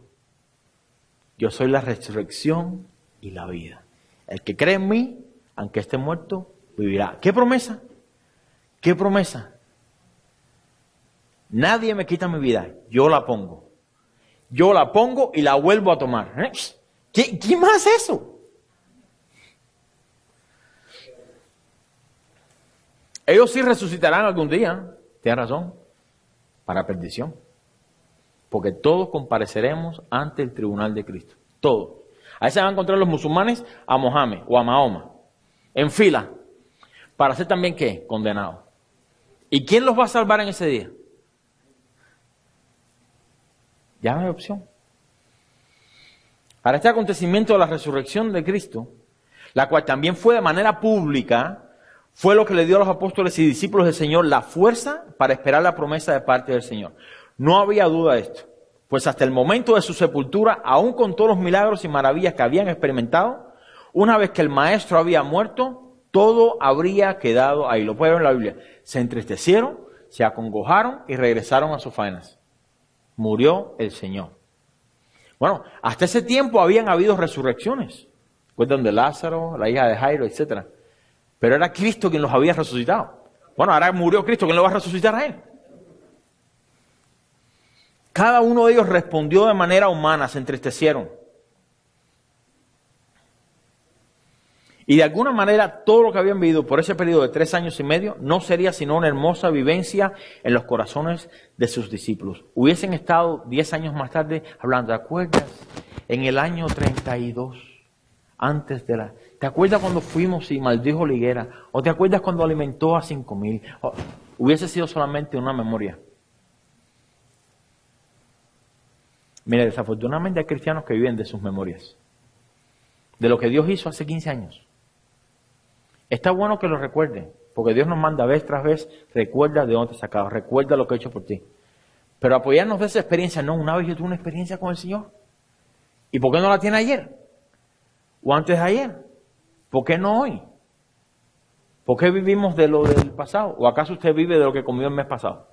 Yo soy la resurrección y la vida. El que cree en mí, aunque esté muerto, vivirá. ¿Qué promesa? ¿Qué promesa? Nadie me quita mi vida. Yo la pongo. Yo la pongo y la vuelvo a tomar. ¿Qué más es eso? Ellos sí resucitarán algún día, tienes razón, para perdición. Porque todos compareceremos ante el tribunal de Cristo. Todos. Ahí se van a encontrar los musulmanes a Mohammed o a Mahoma, en fila, para ser también, ¿qué? Condenados. ¿Y quién los va a salvar en ese día? Ya no hay opción. Para este acontecimiento de la resurrección de Cristo, la cual también fue de manera pública, fue lo que le dio a los apóstoles y discípulos del Señor la fuerza para esperar la promesa de parte del Señor. No había duda de esto, pues hasta el momento de su sepultura, aún con todos los milagros y maravillas que habían experimentado, una vez que el Maestro había muerto, todo habría quedado ahí. Lo puede ver en la Biblia. Se entristecieron, se acongojaron y regresaron a sus faenas. Murió el Señor. Bueno, hasta ese tiempo habían habido resurrecciones. Recuerdan de Lázaro, la hija de Jairo, etcétera. Pero era Cristo quien los había resucitado. Bueno, ahora murió Cristo, ¿quién lo va a resucitar a él? Cada uno de ellos respondió de manera humana, se entristecieron. Y de alguna manera todo lo que habían vivido por ese periodo de 3 años y medio no sería sino una hermosa vivencia en los corazones de sus discípulos. Hubiesen estado 10 años más tarde hablando, ¿te acuerdas? En el año 32, antes de la... ¿Te acuerdas cuando fuimos y maldijo la higuera? ¿O te acuerdas cuando alimentó a 5,000? Hubiese sido solamente una memoria. Mira, desafortunadamente hay cristianos que viven de sus memorias, de lo que Dios hizo hace 15 años. Está bueno que lo recuerden, porque Dios nos manda vez tras vez, recuerda de dónde te he sacado, recuerda lo que he hecho por ti. Pero apoyarnos de esa experiencia, no, una vez yo tuve una experiencia con el Señor. ¿Y por qué no la tiene ayer? ¿O antes de ayer? ¿Por qué no hoy? ¿Por qué vivimos de lo del pasado? ¿O acaso usted vive de lo que comió el mes pasado?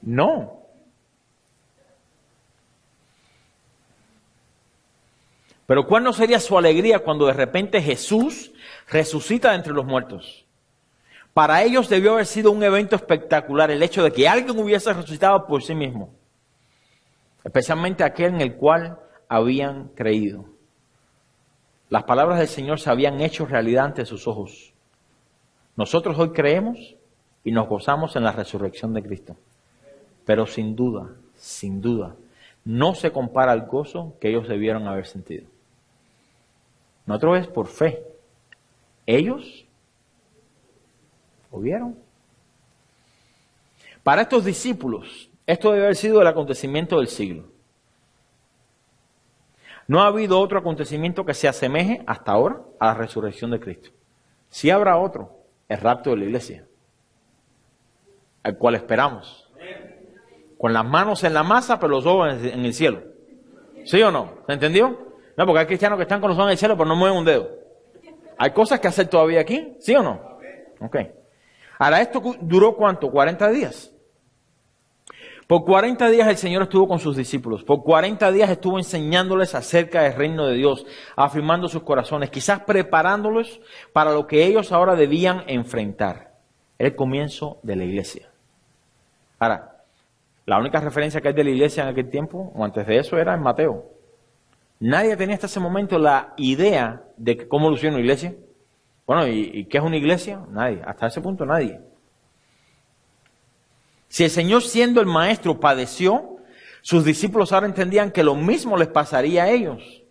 No. Pero ¿cuál no sería su alegría cuando de repente Jesús resucita de entre los muertos? Para ellos debió haber sido un evento espectacular el hecho de que alguien hubiese resucitado por sí mismo, especialmente aquel en el cual habían creído. Las palabras del Señor se habían hecho realidad ante sus ojos. Nosotros hoy creemos y nos gozamos en la resurrección de Cristo. Pero sin duda, sin duda, no se compara al gozo que ellos debieron haber sentido. Nosotros es por fe. Ellos lo vieron. Para estos discípulos, esto debe haber sido el acontecimiento del siglo. No ha habido otro acontecimiento que se asemeje hasta ahora a la resurrección de Cristo. Sí habrá otro, el rapto de la iglesia, al cual esperamos. Con las manos en la masa, pero los ojos en el cielo. ¿Sí o no? ¿Se entendió? No, porque hay cristianos que están con los ojos en el cielo, pero no mueven un dedo. ¿Hay cosas que hacer todavía aquí? ¿Sí o no? Ok. Ahora, ¿esto duró cuánto? 40 días. Por 40 días el Señor estuvo con sus discípulos. Por 40 días estuvo enseñándoles acerca del reino de Dios, afirmando sus corazones, quizás preparándolos para lo que ellos ahora debían enfrentar. El comienzo de la iglesia. Ahora, la única referencia que hay de la iglesia en aquel tiempo, o antes de eso, era en Mateo. Nadie tenía hasta ese momento la idea de cómo lucía una iglesia. Bueno, ¿y qué es una iglesia? Nadie. Hasta ese punto nadie. Si el Señor, siendo el Maestro, padeció, sus discípulos ahora entendían que lo mismo les pasaría a ellos.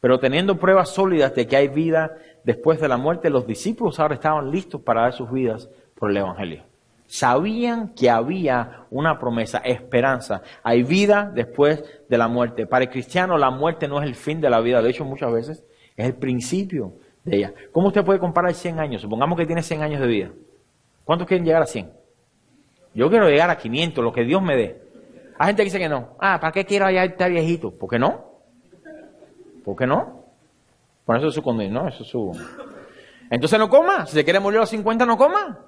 Pero teniendo pruebas sólidas de que hay vida después de la muerte, los discípulos ahora estaban listos para dar sus vidas por el Evangelio. Sabían que había una promesa, esperanza. Hay vida después de la muerte. Para el cristiano, la muerte no es el fin de la vida. De hecho, muchas veces es el principio de ella. ¿Cómo usted puede comparar 100 años? Supongamos que tiene 100 años de vida. ¿Cuántos quieren llegar a 100? Yo quiero llegar a 500, lo que Dios me dé. Hay gente que dice que no. Ah, ¿para qué quiero allá estar viejito? ¿Por qué no? ¿Por qué no? Bueno, eso es su condena, ¿no? Eso es su... Entonces no coma. Si se quiere morir a los 50, no coma.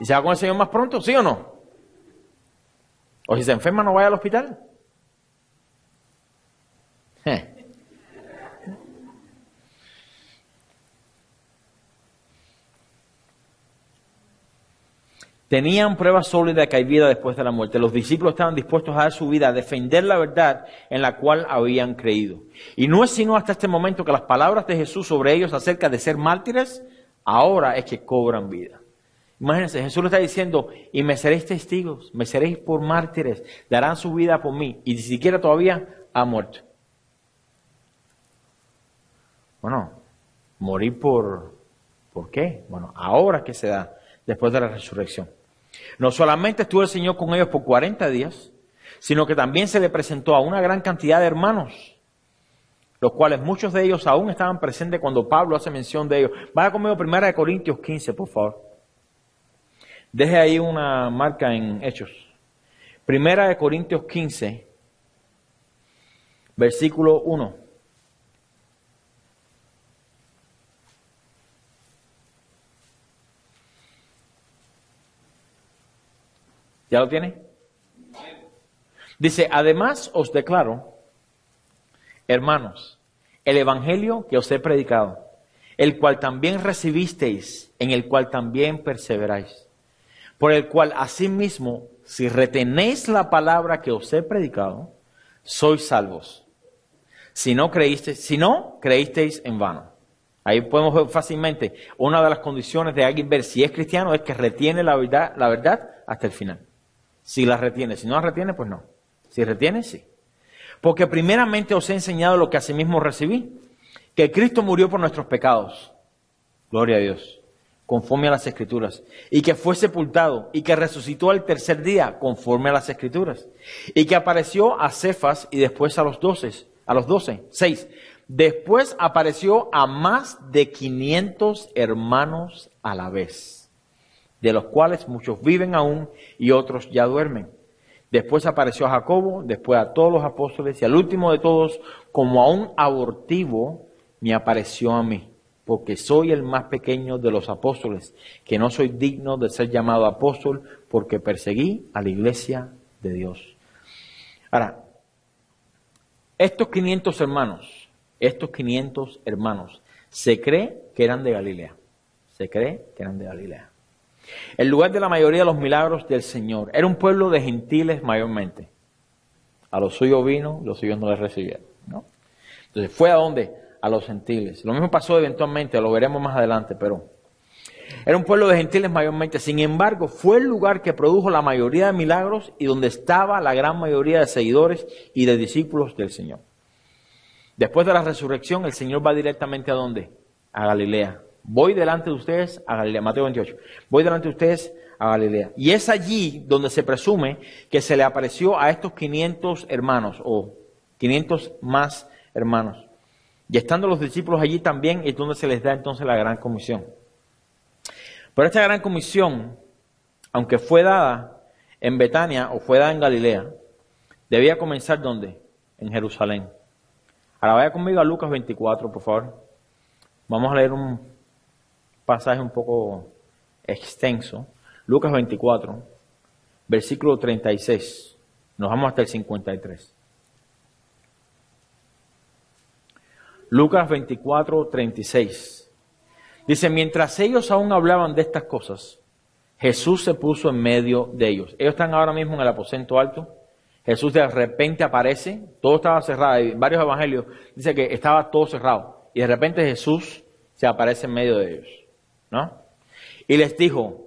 ¿Y se va con el Señor más pronto? ¿Sí o no? O si se enferma, no vaya al hospital. Tenían pruebas sólidas de que hay vida después de la muerte. Los discípulos estaban dispuestos a dar su vida, a defender la verdad en la cual habían creído. Y no es sino hasta este momento que las palabras de Jesús sobre ellos acerca de ser mártires, ahora es que cobran vida. Imagínense, Jesús le está diciendo, y me seréis testigos, me seréis por mártires, darán su vida por mí, y ni siquiera todavía ha muerto. Bueno, morir ¿por qué? Bueno, ahora es que se da, después de la resurrección. No solamente estuvo el Señor con ellos por 40 días, sino que también se le presentó a una gran cantidad de hermanos, los cuales muchos de ellos aún estaban presentes cuando Pablo hace mención de ellos. Vaya conmigo, 1 Corintios 15, por favor. Deje ahí una marca en Hechos. 1 Corintios 15, versículo 1. ¿Ya lo tiene? Dice, además os declaro, hermanos, el evangelio que os he predicado, el cual también recibisteis, en el cual también perseveráis, por el cual asimismo, si retenéis la palabra que os he predicado, sois salvos, si no creísteis en vano. Ahí podemos ver fácilmente, una de las condiciones de alguien ver si es cristiano es que retiene la verdad hasta el final. Si la retiene, si no la retiene, pues no. Si retiene, sí. Porque primeramente os he enseñado lo que asimismo recibí, que Cristo murió por nuestros pecados, gloria a Dios, conforme a las Escrituras, y que fue sepultado, y que resucitó al tercer día, conforme a las Escrituras, y que apareció a Cefas y después a los doce, Después apareció a más de 500 hermanos a la vez, de los cuales muchos viven aún y otros ya duermen. Después apareció a Jacobo, después a todos los apóstoles y al último de todos, como a un abortivo, me apareció a mí, porque soy el más pequeño de los apóstoles, que no soy digno de ser llamado apóstol, porque perseguí a la iglesia de Dios. Ahora, estos 500 hermanos, se cree que eran de Galilea. El lugar de la mayoría de los milagros del Señor. Era un pueblo de gentiles mayormente. A los suyos vino, los suyos no les recibieron, ¿no? Entonces, ¿fue a dónde? A los gentiles. Lo mismo pasó eventualmente, lo veremos más adelante, pero era un pueblo de gentiles mayormente. Sin embargo, fue el lugar que produjo la mayoría de milagros y donde estaba la gran mayoría de seguidores y de discípulos del Señor. Después de la resurrección, el Señor va directamente ¿a dónde? A Galilea. Voy delante de ustedes a Galilea. Mateo 28. Voy delante de ustedes a Galilea. Y es allí donde se presume que se le apareció a estos 500 hermanos, o 500 más hermanos. Y estando los discípulos allí también, es donde se les da entonces la gran comisión. Pero esta gran comisión, aunque fue dada en Betania, o fue dada en Galilea, debía comenzar ¿dónde? En Jerusalén. Ahora vaya conmigo a Lucas 24, por favor. Vamos a leer un pasaje un poco extenso. Lucas 24, versículo 36. Nos vamos hasta el 53. Lucas 24, 36. Dice, mientras ellos aún hablaban de estas cosas, Jesús se puso en medio de ellos. Ellos están ahora mismo en el aposento alto. Jesús de repente aparece, todo estaba cerrado, en varios evangelios dice que estaba todo cerrado, y de repente Jesús se aparece en medio de ellos, ¿no? Y les dijo,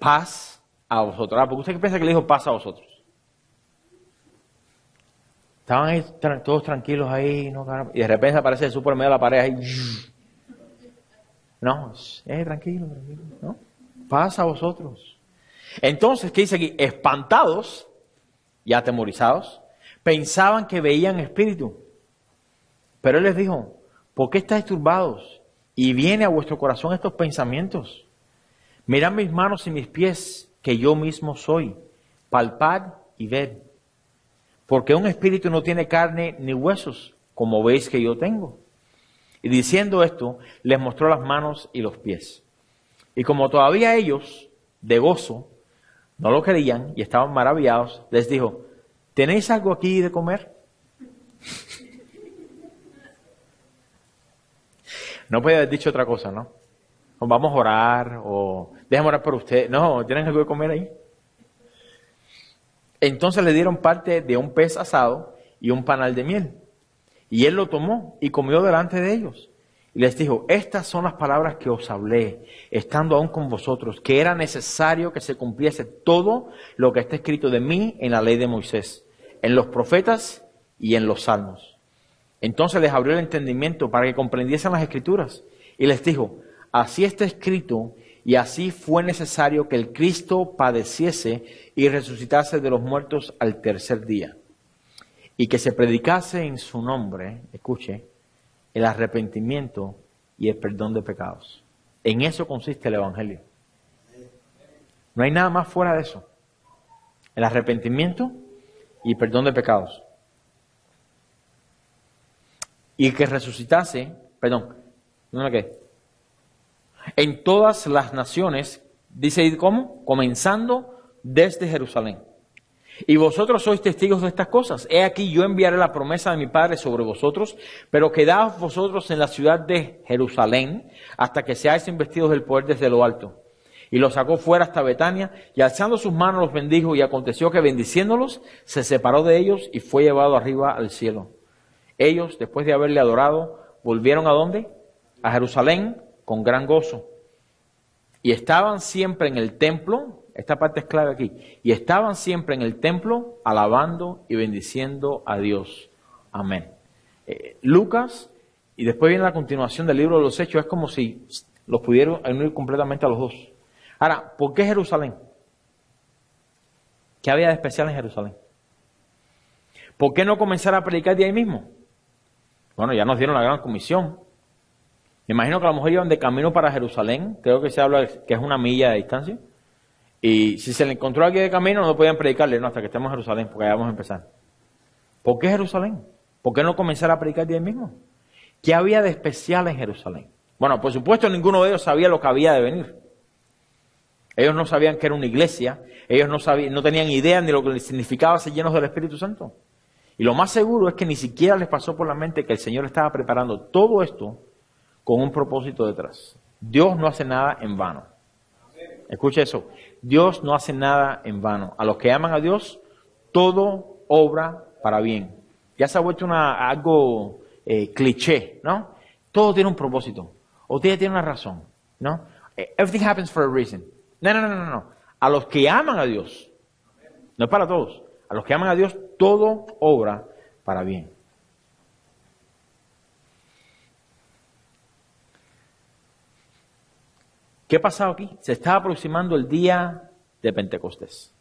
paz a vosotros. Ahora, ¿por qué usted piensa que le dijo paz a vosotros? Estaban ahí, todos tranquilos ahí, ¿no? Y de repente aparece Jesús por medio de la pared, ahí, no, tranquilo, ¿no? Paz a vosotros. Entonces, ¿qué dice aquí? Espantados y atemorizados, pensaban que veían espíritu. Pero él les dijo, ¿por qué estáis turbados? Y viene a vuestro corazón estos pensamientos. Mirad mis manos y mis pies, que yo mismo soy. Palpad y ved. Porque un espíritu no tiene carne ni huesos, como veis que yo tengo. Y diciendo esto, les mostró las manos y los pies. Y como todavía ellos, de gozo, no lo creían y estaban maravillados, les dijo, ¿tenéis algo aquí de comer? No podía haber dicho otra cosa, ¿no? O vamos a orar, o déjame orar por ustedes. No, ¿tienen algo de comer ahí? Entonces le dieron parte de un pez asado y un panal de miel. Y él lo tomó y comió delante de ellos. Y les dijo, estas son las palabras que os hablé, estando aún con vosotros, que era necesario que se cumpliese todo lo que está escrito de mí en la ley de Moisés, en los profetas y en los salmos. Entonces les abrió el entendimiento para que comprendiesen las Escrituras. Y les dijo, así está escrito, y así fue necesario que el Cristo padeciese y resucitase de los muertos al tercer día. Y que se predicase en su nombre, escuche, el arrepentimiento y el perdón de pecados. En eso consiste el Evangelio. No hay nada más fuera de eso. El arrepentimiento y perdón de pecados. Y que resucitase, en todas las naciones, dice, ¿cómo? Comenzando desde Jerusalén. Y vosotros sois testigos de estas cosas. He aquí yo enviaré la promesa de mi Padre sobre vosotros, pero quedaos vosotros en la ciudad de Jerusalén hasta que seáis investidos del poder desde lo alto. Y los sacó fuera hasta Betania, y alzando sus manos los bendijo, y aconteció que bendiciéndolos se separó de ellos y fue llevado arriba al cielo. Ellos, después de haberle adorado, volvieron ¿a dónde? a Jerusalén con gran gozo. Y estaban siempre en el templo, esta parte es clave aquí, y estaban siempre en el templo alabando y bendiciendo a Dios. Amén. Lucas, y después viene la continuación del libro de los Hechos, es como si los pudieron unir completamente a los dos. Ahora, ¿por qué Jerusalén? ¿Qué había de especial en Jerusalén? ¿Por qué no comenzar a predicar de ahí mismo? Bueno, ya nos dieron la gran comisión. Me imagino que a lo mejor iban de camino para Jerusalén, creo que se habla que es 1 milla de distancia, y si se le encontró aquí de camino no podían predicarle, no, hasta que estemos en Jerusalén, porque allá vamos a empezar. ¿Por qué Jerusalén? ¿Por qué no comenzar a predicar de ahí mismo? ¿Qué había de especial en Jerusalén? Bueno, por supuesto ninguno de ellos sabía lo que había de venir. Ellos no sabían que era una iglesia, ellos no tenían idea ni lo que significaba ser llenos del Espíritu Santo. Y lo más seguro es que ni siquiera les pasó por la mente que el Señor estaba preparando todo esto con un propósito detrás. Dios no hace nada en vano. Escucha eso. Dios no hace nada en vano. A los que aman a Dios, todo obra para bien. Ya se ha vuelto algo cliché, ¿no? Todo tiene un propósito. O todo tiene una razón, ¿no? Everything happens for a reason. No. A los que aman a Dios, no es para todos. A los que aman a Dios, todo obra para bien. ¿Qué ha pasado aquí? Se está aproximando el día de Pentecostés.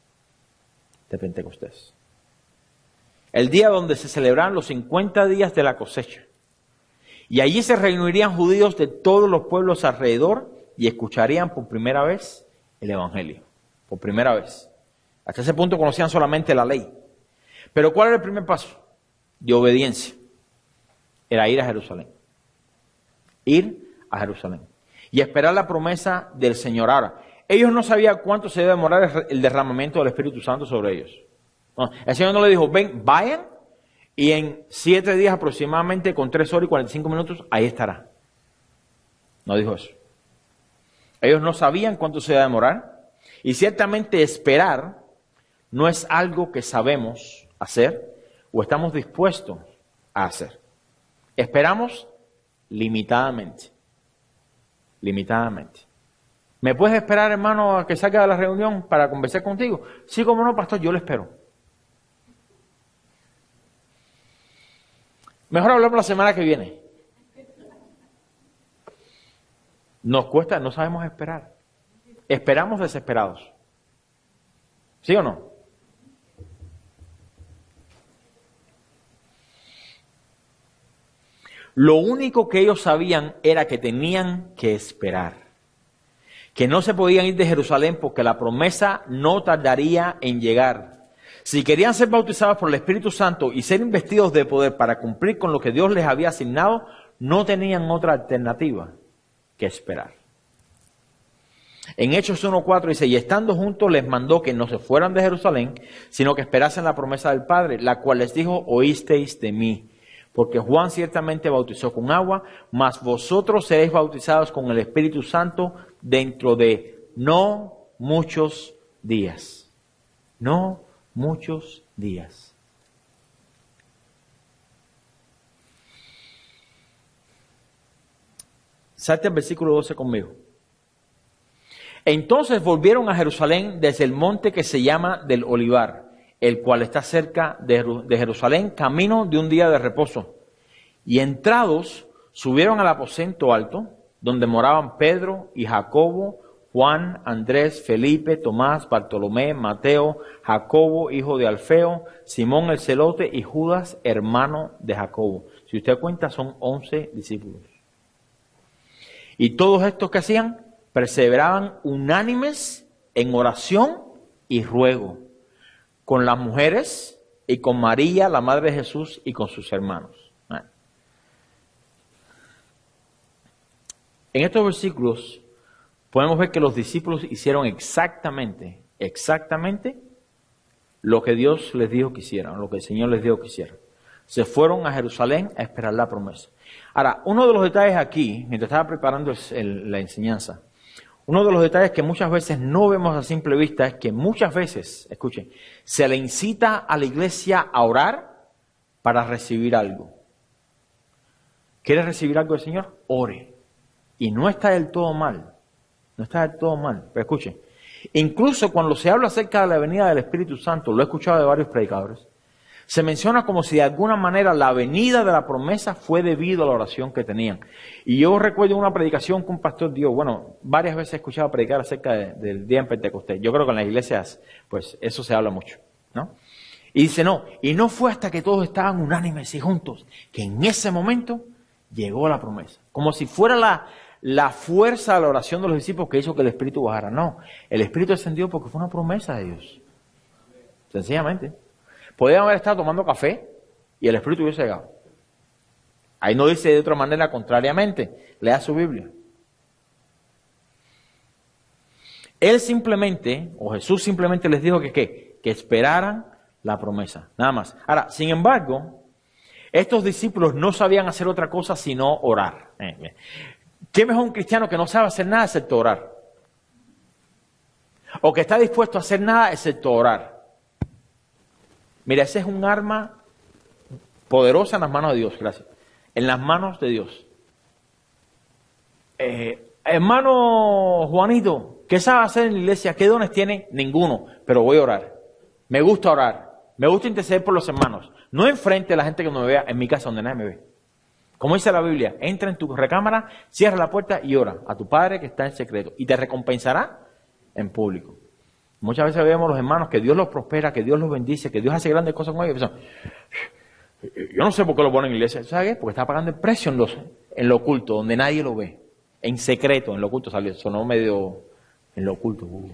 El día donde se celebraban los 50 días de la cosecha. Y allí se reunirían judíos de todos los pueblos alrededor y escucharían por primera vez el Evangelio. Por primera vez. Hasta ese punto conocían solamente la ley. Pero ¿cuál era el primer paso? De obediencia. Era ir a Jerusalén. Ir a Jerusalén. Y esperar la promesa del Señor. Ahora, ellos no sabían cuánto se iba a demorar el derramamiento del Espíritu Santo sobre ellos. No, el Señor no le dijo, ven, vayan, y en 7 días aproximadamente, con 3 horas y 45 minutos, ahí estará. No dijo eso. Ellos no sabían cuánto se iba a demorar. Y ciertamente esperar no es algo que sabemos hacer o estamos dispuestos a hacer. Esperamos limitadamente. ¿Me puedes esperar, hermano, a que salga de la reunión para conversar contigo? Sí, como no, pastor, yo lo espero. Mejor hablamos la semana que viene. Nos cuesta, no sabemos esperar. Esperamos desesperados. ¿Sí o no? Lo único que ellos sabían era que tenían que esperar. Que no se podían ir de Jerusalén porque la promesa no tardaría en llegar. Si querían ser bautizados por el Espíritu Santo y ser investidos de poder para cumplir con lo que Dios les había asignado, no tenían otra alternativa que esperar. En Hechos 1:4 dice, y estando juntos les mandó que no se fueran de Jerusalén, sino que esperasen la promesa del Padre, la cual les dijo, oísteis de mí. Porque Juan ciertamente bautizó con agua, mas vosotros seréis bautizados con el Espíritu Santo dentro de no muchos días. No muchos días. Salte al versículo 12 conmigo. Entonces volvieron a Jerusalén desde el monte que se llama del Olivar, el cual está cerca de Jerusalén, camino de un día de reposo. Y entrados, subieron al aposento alto, donde moraban Pedro y Jacobo, Juan, Andrés, Felipe, Tomás, Bartolomé, Mateo, Jacobo, hijo de Alfeo, Simón el Zelote y Judas, hermano de Jacobo. Si usted cuenta, son 11 discípulos. Y todos estos que hacían, perseveraban unánimes en oración y ruego, con las mujeres y con María, la madre de Jesús, y con sus hermanos. En estos versículos podemos ver que los discípulos hicieron exactamente lo que Dios les dijo que hicieran, lo que el Señor les dijo que hicieran. Se fueron a Jerusalén a esperar la promesa. Ahora, uno de los detalles aquí, mientras estaba preparando la enseñanza, uno de los detalles que muchas veces no vemos a simple vista es que muchas veces, escuchen, se le incita a la iglesia a orar para recibir algo. ¿Quieres recibir algo del Señor? Ore. Y no está del todo mal, no está del todo mal. Pero escuchen, incluso cuando se habla acerca de la venida del Espíritu Santo, lo he escuchado de varios predicadores, se menciona como si de alguna manera la venida de la promesa fue debido a la oración que tenían. Y yo recuerdo una predicación que un pastor dio, bueno, varias veces he escuchado predicar acerca del día en Pentecostés. Yo creo que en las iglesias, pues, eso se habla mucho, ¿no? Y dice, no, y no fue hasta que todos estaban unánimes y juntos, que en ese momento llegó la promesa. Como si fuera la fuerza de la oración de los discípulos que hizo que el Espíritu bajara. No, el Espíritu descendió porque fue una promesa de Dios. Sencillamente. Podían haber estado tomando café y el Espíritu hubiese llegado. Ahí no dice de otra manera, contrariamente. Lea su Biblia. Él simplemente, o Jesús simplemente les dijo que ¿qué? Que esperaran la promesa. Nada más. Ahora, sin embargo, estos discípulos no sabían hacer otra cosa sino orar. ¿Qué mejor un cristiano que no sabe hacer nada excepto orar? O que está dispuesto a hacer nada excepto orar. Mira, ese es un arma poderosa en las manos de Dios, gracias. En las manos de Dios. Hermano Juanito, ¿qué sabe hacer en la iglesia? ¿Qué dones tiene? Ninguno, pero voy a orar. Me gusta orar. Me gusta interceder por los hermanos. No enfrente a la gente que no me vea en mi casa donde nadie me ve. Como dice la Biblia, entra en tu recámara, cierra la puerta y ora a tu Padre que está en secreto. Y te recompensará en público. Muchas veces vemos los hermanos que Dios los prospera, que Dios los bendice, que Dios hace grandes cosas con ellos. Yo no sé por qué lo ponen en iglesia. ¿Sabes qué? Porque está pagando el precio en lo oculto, donde nadie lo ve. En secreto, en lo oculto. Salió, sonó medio en lo oculto. ¿No?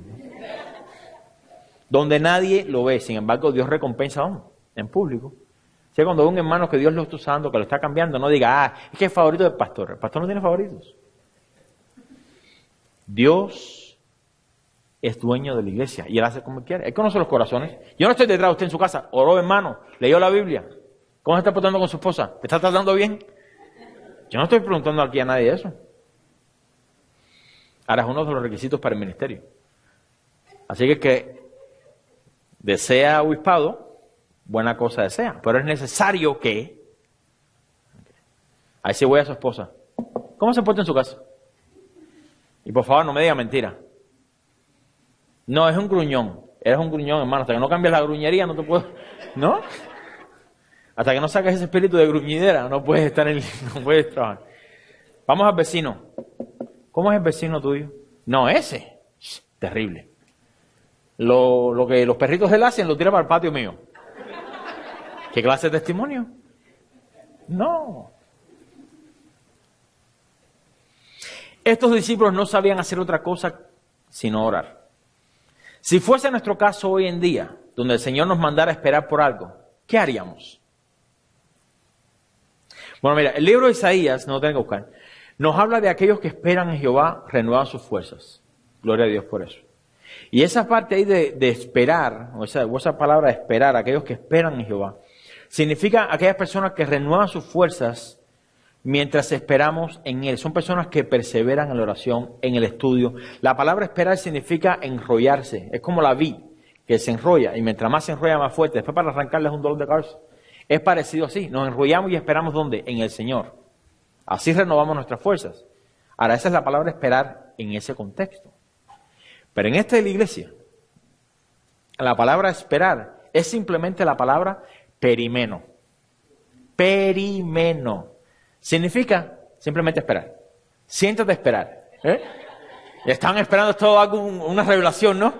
Donde nadie lo ve. Sin embargo, Dios recompensa aún en público. O sea, cuando ve un hermano que Dios lo está usando, que lo está cambiando, no diga, es que es favorito del pastor. El pastor no tiene favoritos. Dios es dueño de la iglesia y él hace como quiere. Él conoce los corazones. Yo no estoy detrás de usted en su casa. Oró, hermano. Leyó la Biblia. ¿Cómo se está portando con su esposa? ¿Te está tratando bien? Yo no estoy preguntando aquí a nadie eso. Ahora es uno de los requisitos para el ministerio. Así que el que desea obispado, buena cosa desea. Pero es necesario que... Ahí se voy a su esposa. ¿Cómo se porta en su casa? Y por favor, no me diga mentira. No, es un gruñón. Eres un gruñón, hermano. Hasta que no cambies la gruñería no te puedo... ¿No? Hasta que no saques ese espíritu de gruñidera no puedes estar en... No puedes trabajar. Vamos al vecino. ¿Cómo es el vecino tuyo? No, ese. Terrible. Lo que los perritos él hacen lo tira para el patio mío. ¿Qué clase de testimonio? No. Estos discípulos no sabían hacer otra cosa sino orar. Si fuese nuestro caso hoy en día, donde el Señor nos mandara a esperar por algo, ¿qué haríamos? Bueno, mira, el libro de Isaías, no lo tengo que buscar, nos habla de aquellos que esperan en Jehová renovar sus fuerzas. Gloria a Dios por eso. Y esa parte ahí de esperar, o esa palabra esperar, aquellos que esperan en Jehová, significa aquellas personas que renuevan sus fuerzas mientras esperamos en Él. Son personas que perseveran en la oración, en el estudio. La palabra esperar significa enrollarse. Es como la vid que se enrolla. Y mientras más se enrolla, más fuerte. Después para arrancarla es un dolor de cabeza. Es parecido así. Nos enrollamos y esperamos ¿dónde? En el Señor. Así renovamos nuestras fuerzas. Ahora, esa es la palabra esperar en ese contexto. Pero en esta de la iglesia, la palabra esperar es simplemente la palabra perimeno. Perimeno. Significa simplemente esperar. Siéntate a esperar. Están esperando todo algo, una revelación, ¿no?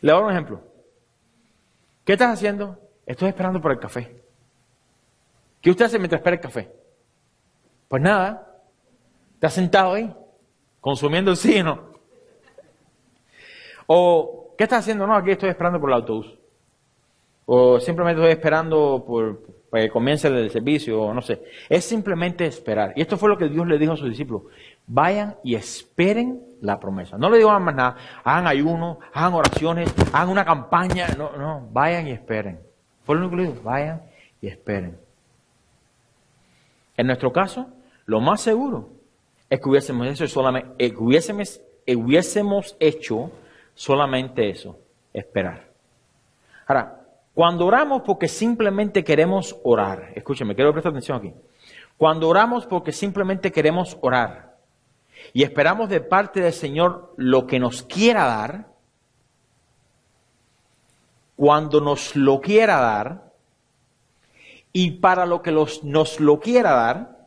Le doy un ejemplo. ¿Qué estás haciendo? Estoy esperando por el café. ¿Qué usted hace mientras espera el café? Pues nada. Estás sentado ahí, consumiendo oxígeno. O, ¿qué estás haciendo? No, aquí estoy esperando por el autobús. O simplemente estoy esperando para que comience el servicio, o no sé. Es simplemente esperar. Y esto fue lo que Dios le dijo a sus discípulos. Vayan y esperen la promesa. No le digan más nada. Hagan ayuno, hagan oraciones, hagan una campaña. No, no. Vayan y esperen. Fue lo único que le dijo. Vayan y esperen. En nuestro caso, lo más seguro es que hubiésemos hecho solamente eso. Esperar. Ahora, cuando oramos porque simplemente queremos orar, escúcheme, quiero prestar atención aquí. Cuando oramos porque simplemente queremos orar y esperamos de parte del Señor lo que nos quiera dar, cuando nos lo quiera dar y para lo que nos lo quiera dar,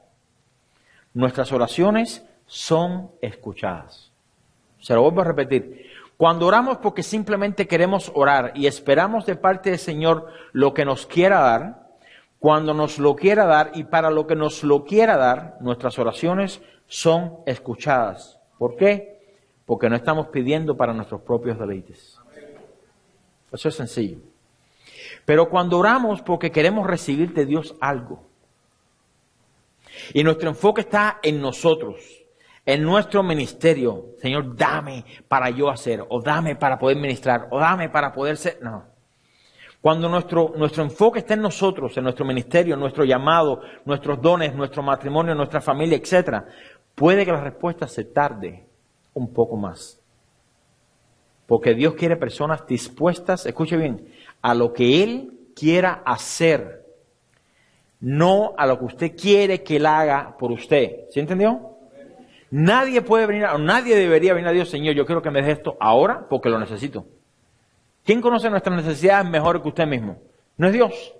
nuestras oraciones son escuchadas. Se lo vuelvo a repetir. Cuando oramos porque simplemente queremos orar y esperamos de parte del Señor lo que nos quiera dar, cuando nos lo quiera dar y para lo que nos lo quiera dar, nuestras oraciones son escuchadas. ¿Por qué? Porque no estamos pidiendo para nuestros propios deleites. Eso es sencillo. Pero cuando oramos porque queremos recibir de Dios algo, y nuestro enfoque está en nosotros, en nuestro ministerio, Señor, dame para yo hacer, o dame para poder ministrar, o dame para poder ser. No. Cuando nuestro enfoque está en nosotros, en nuestro ministerio, nuestro llamado, nuestros dones, nuestro matrimonio, nuestra familia, etc., puede que la respuesta se tarde un poco más. Porque Dios quiere personas dispuestas, escuche bien, a lo que Él quiera hacer, no a lo que usted quiere que Él haga por usted. ¿Sí entendió? Nadie puede venir, o nadie debería venir a Dios, Señor, yo quiero que me des esto ahora porque lo necesito. ¿Quién conoce nuestras necesidades mejor que usted mismo? No es Dios.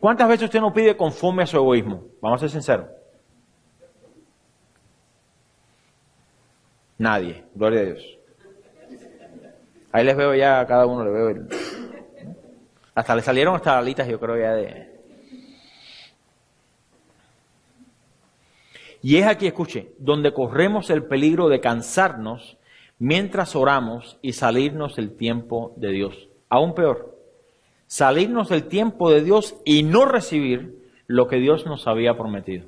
¿Cuántas veces usted no pide conforme a su egoísmo? Vamos a ser sinceros. Nadie. Gloria a Dios. Ahí les veo ya, a cada uno le veo. Hasta le salieron hasta alitas, yo creo ya de... Y es aquí, escuche, donde corremos el peligro de cansarnos mientras oramos y salirnos del tiempo de Dios. Aún peor, salirnos del tiempo de Dios y no recibir lo que Dios nos había prometido.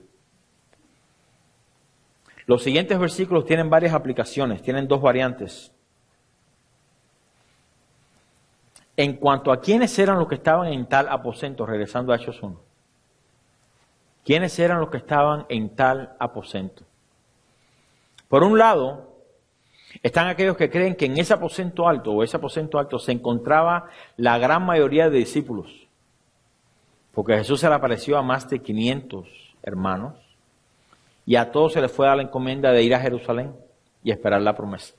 Los siguientes versículos tienen varias aplicaciones, tienen dos variantes. En cuanto a quiénes eran los que estaban en tal aposento, regresando a Hechos 1. ¿Quiénes eran los que estaban en tal aposento? Por un lado, están aquellos que creen que en ese aposento alto o ese aposento alto se encontraba la gran mayoría de discípulos. Porque Jesús se le apareció a más de 500 hermanos y a todos se les fue a dar la encomienda de ir a Jerusalén y esperar la promesa.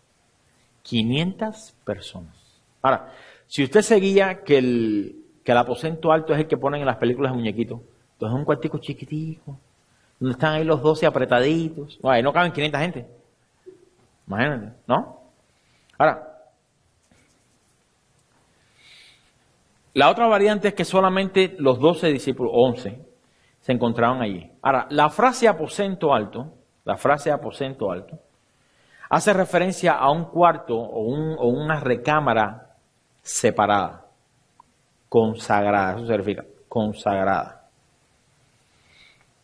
500 personas. Ahora, si usted seguía que el aposento alto es el que ponen en las películas de muñequitos, entonces es un cuartico chiquitico, donde están ahí los 12 apretaditos. No, ahí no caben 500 gente. Imagínate, ¿no? Ahora, la otra variante es que solamente los 12 discípulos, o 11, se encontraban allí. Ahora, la frase aposento alto, hace referencia a un cuarto o una recámara separada, consagrada, eso significa, consagrada.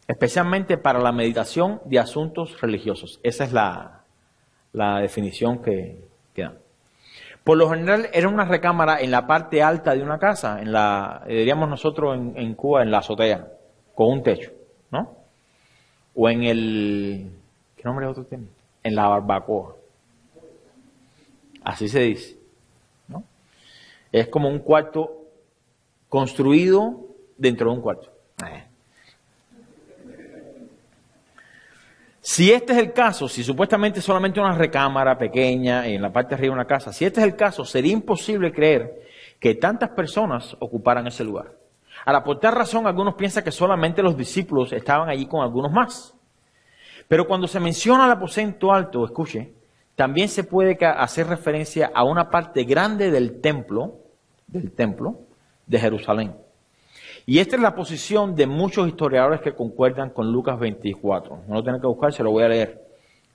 Especialmente para la meditación de asuntos religiosos. Esa es la definición que dan. Por lo general era una recámara en la parte alta de una casa, en la, diríamos nosotros en Cuba, en la azotea, con un techo, ¿no? O en el... ¿Qué nombre es otro tema? En la barbacoa. Así se dice, ¿no? Es como un cuarto construido dentro de un cuarto. Si este es el caso, si supuestamente solamente una recámara pequeña en la parte de arriba de una casa, si este es el caso, sería imposible creer que tantas personas ocuparan ese lugar. Ahora, por tal razón, algunos piensan que solamente los discípulos estaban allí con algunos más. Pero cuando se menciona el aposento alto, escuche, también se puede hacer referencia a una parte grande del templo de Jerusalén. Y esta es la posición de muchos historiadores que concuerdan con Lucas 24. No lo tienen que buscar, se lo voy a leer.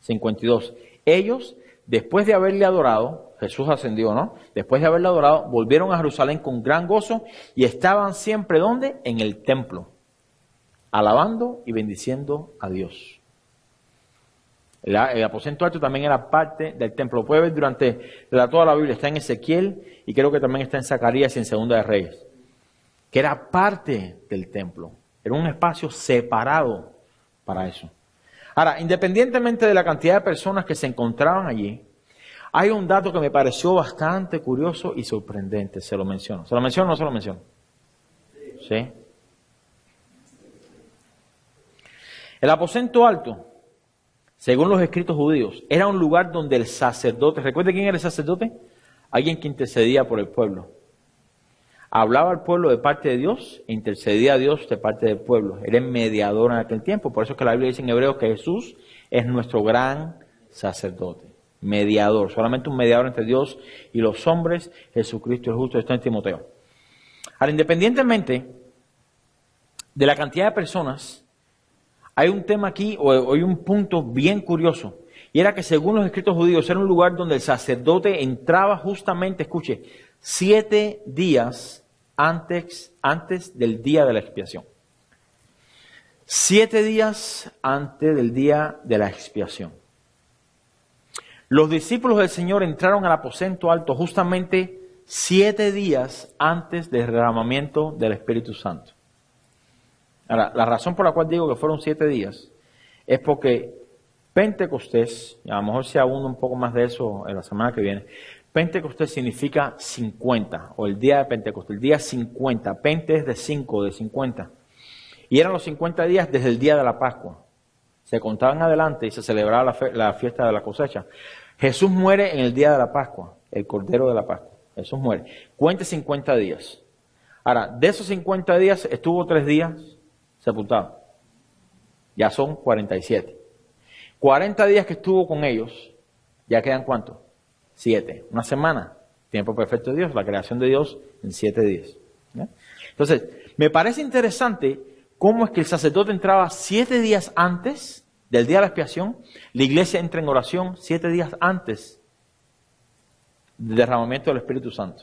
52. Ellos, después de haberle adorado, Jesús ascendió, ¿no? Después de haberle adorado, volvieron a Jerusalén con gran gozo y estaban siempre, ¿dónde? En el templo, alabando y bendiciendo a Dios. El aposento alto también era parte del templo. Puede ver durante toda la Biblia, está en Ezequiel y creo que también está en Zacarías y en Segunda de Reyes. Que era parte del templo, era un espacio separado para eso. Ahora, independientemente de la cantidad de personas que se encontraban allí, hay un dato que me pareció bastante curioso y sorprendente, se lo menciono. ¿Se lo menciono o no se lo menciono? Sí. El aposento alto, según los escritos judíos, era un lugar donde el sacerdote, ¿recuerda quién era el sacerdote? Alguien que intercedía por el pueblo. Hablaba al pueblo de parte de Dios, intercedía a Dios de parte del pueblo. Era el mediador en aquel tiempo. Por eso es que la Biblia dice en Hebreos que Jesús es nuestro gran sacerdote, mediador. Solamente un mediador entre Dios y los hombres. Jesucristo es justo. Esto en Timoteo. Ahora, independientemente de la cantidad de personas, hay un tema aquí, o hay un punto bien curioso. Y era que según los escritos judíos, era un lugar donde el sacerdote entraba justamente, escuche, 7 días antes del día de la expiación. 7 días antes del día de la expiación. Los discípulos del Señor entraron al aposento alto justamente 7 días antes del derramamiento del Espíritu Santo. Ahora, la razón por la cual digo que fueron 7 días es porque Pentecostés, y a lo mejor se abunda un poco más de eso en la semana que viene, Pentecostés significa 50, o el día de Pentecostés, el día 50, Pente es de 5, de 50. Y eran los 50 días desde el día de la Pascua. Se contaban adelante y se celebraba la fiesta de la cosecha. Jesús muere en el día de la Pascua, el Cordero de la Pascua. Jesús muere. Cuente 50 días. Ahora, de esos 50 días estuvo 3 días sepultado. Ya son 47. 40 días que estuvo con ellos, ¿ya quedan cuántos? 7. Una semana, tiempo perfecto de Dios, la creación de Dios en 7 días. ¿Ya? Entonces, me parece interesante cómo es que el sacerdote entraba 7 días antes del día de la expiación, la iglesia entra en oración 7 días antes del derramamiento del Espíritu Santo.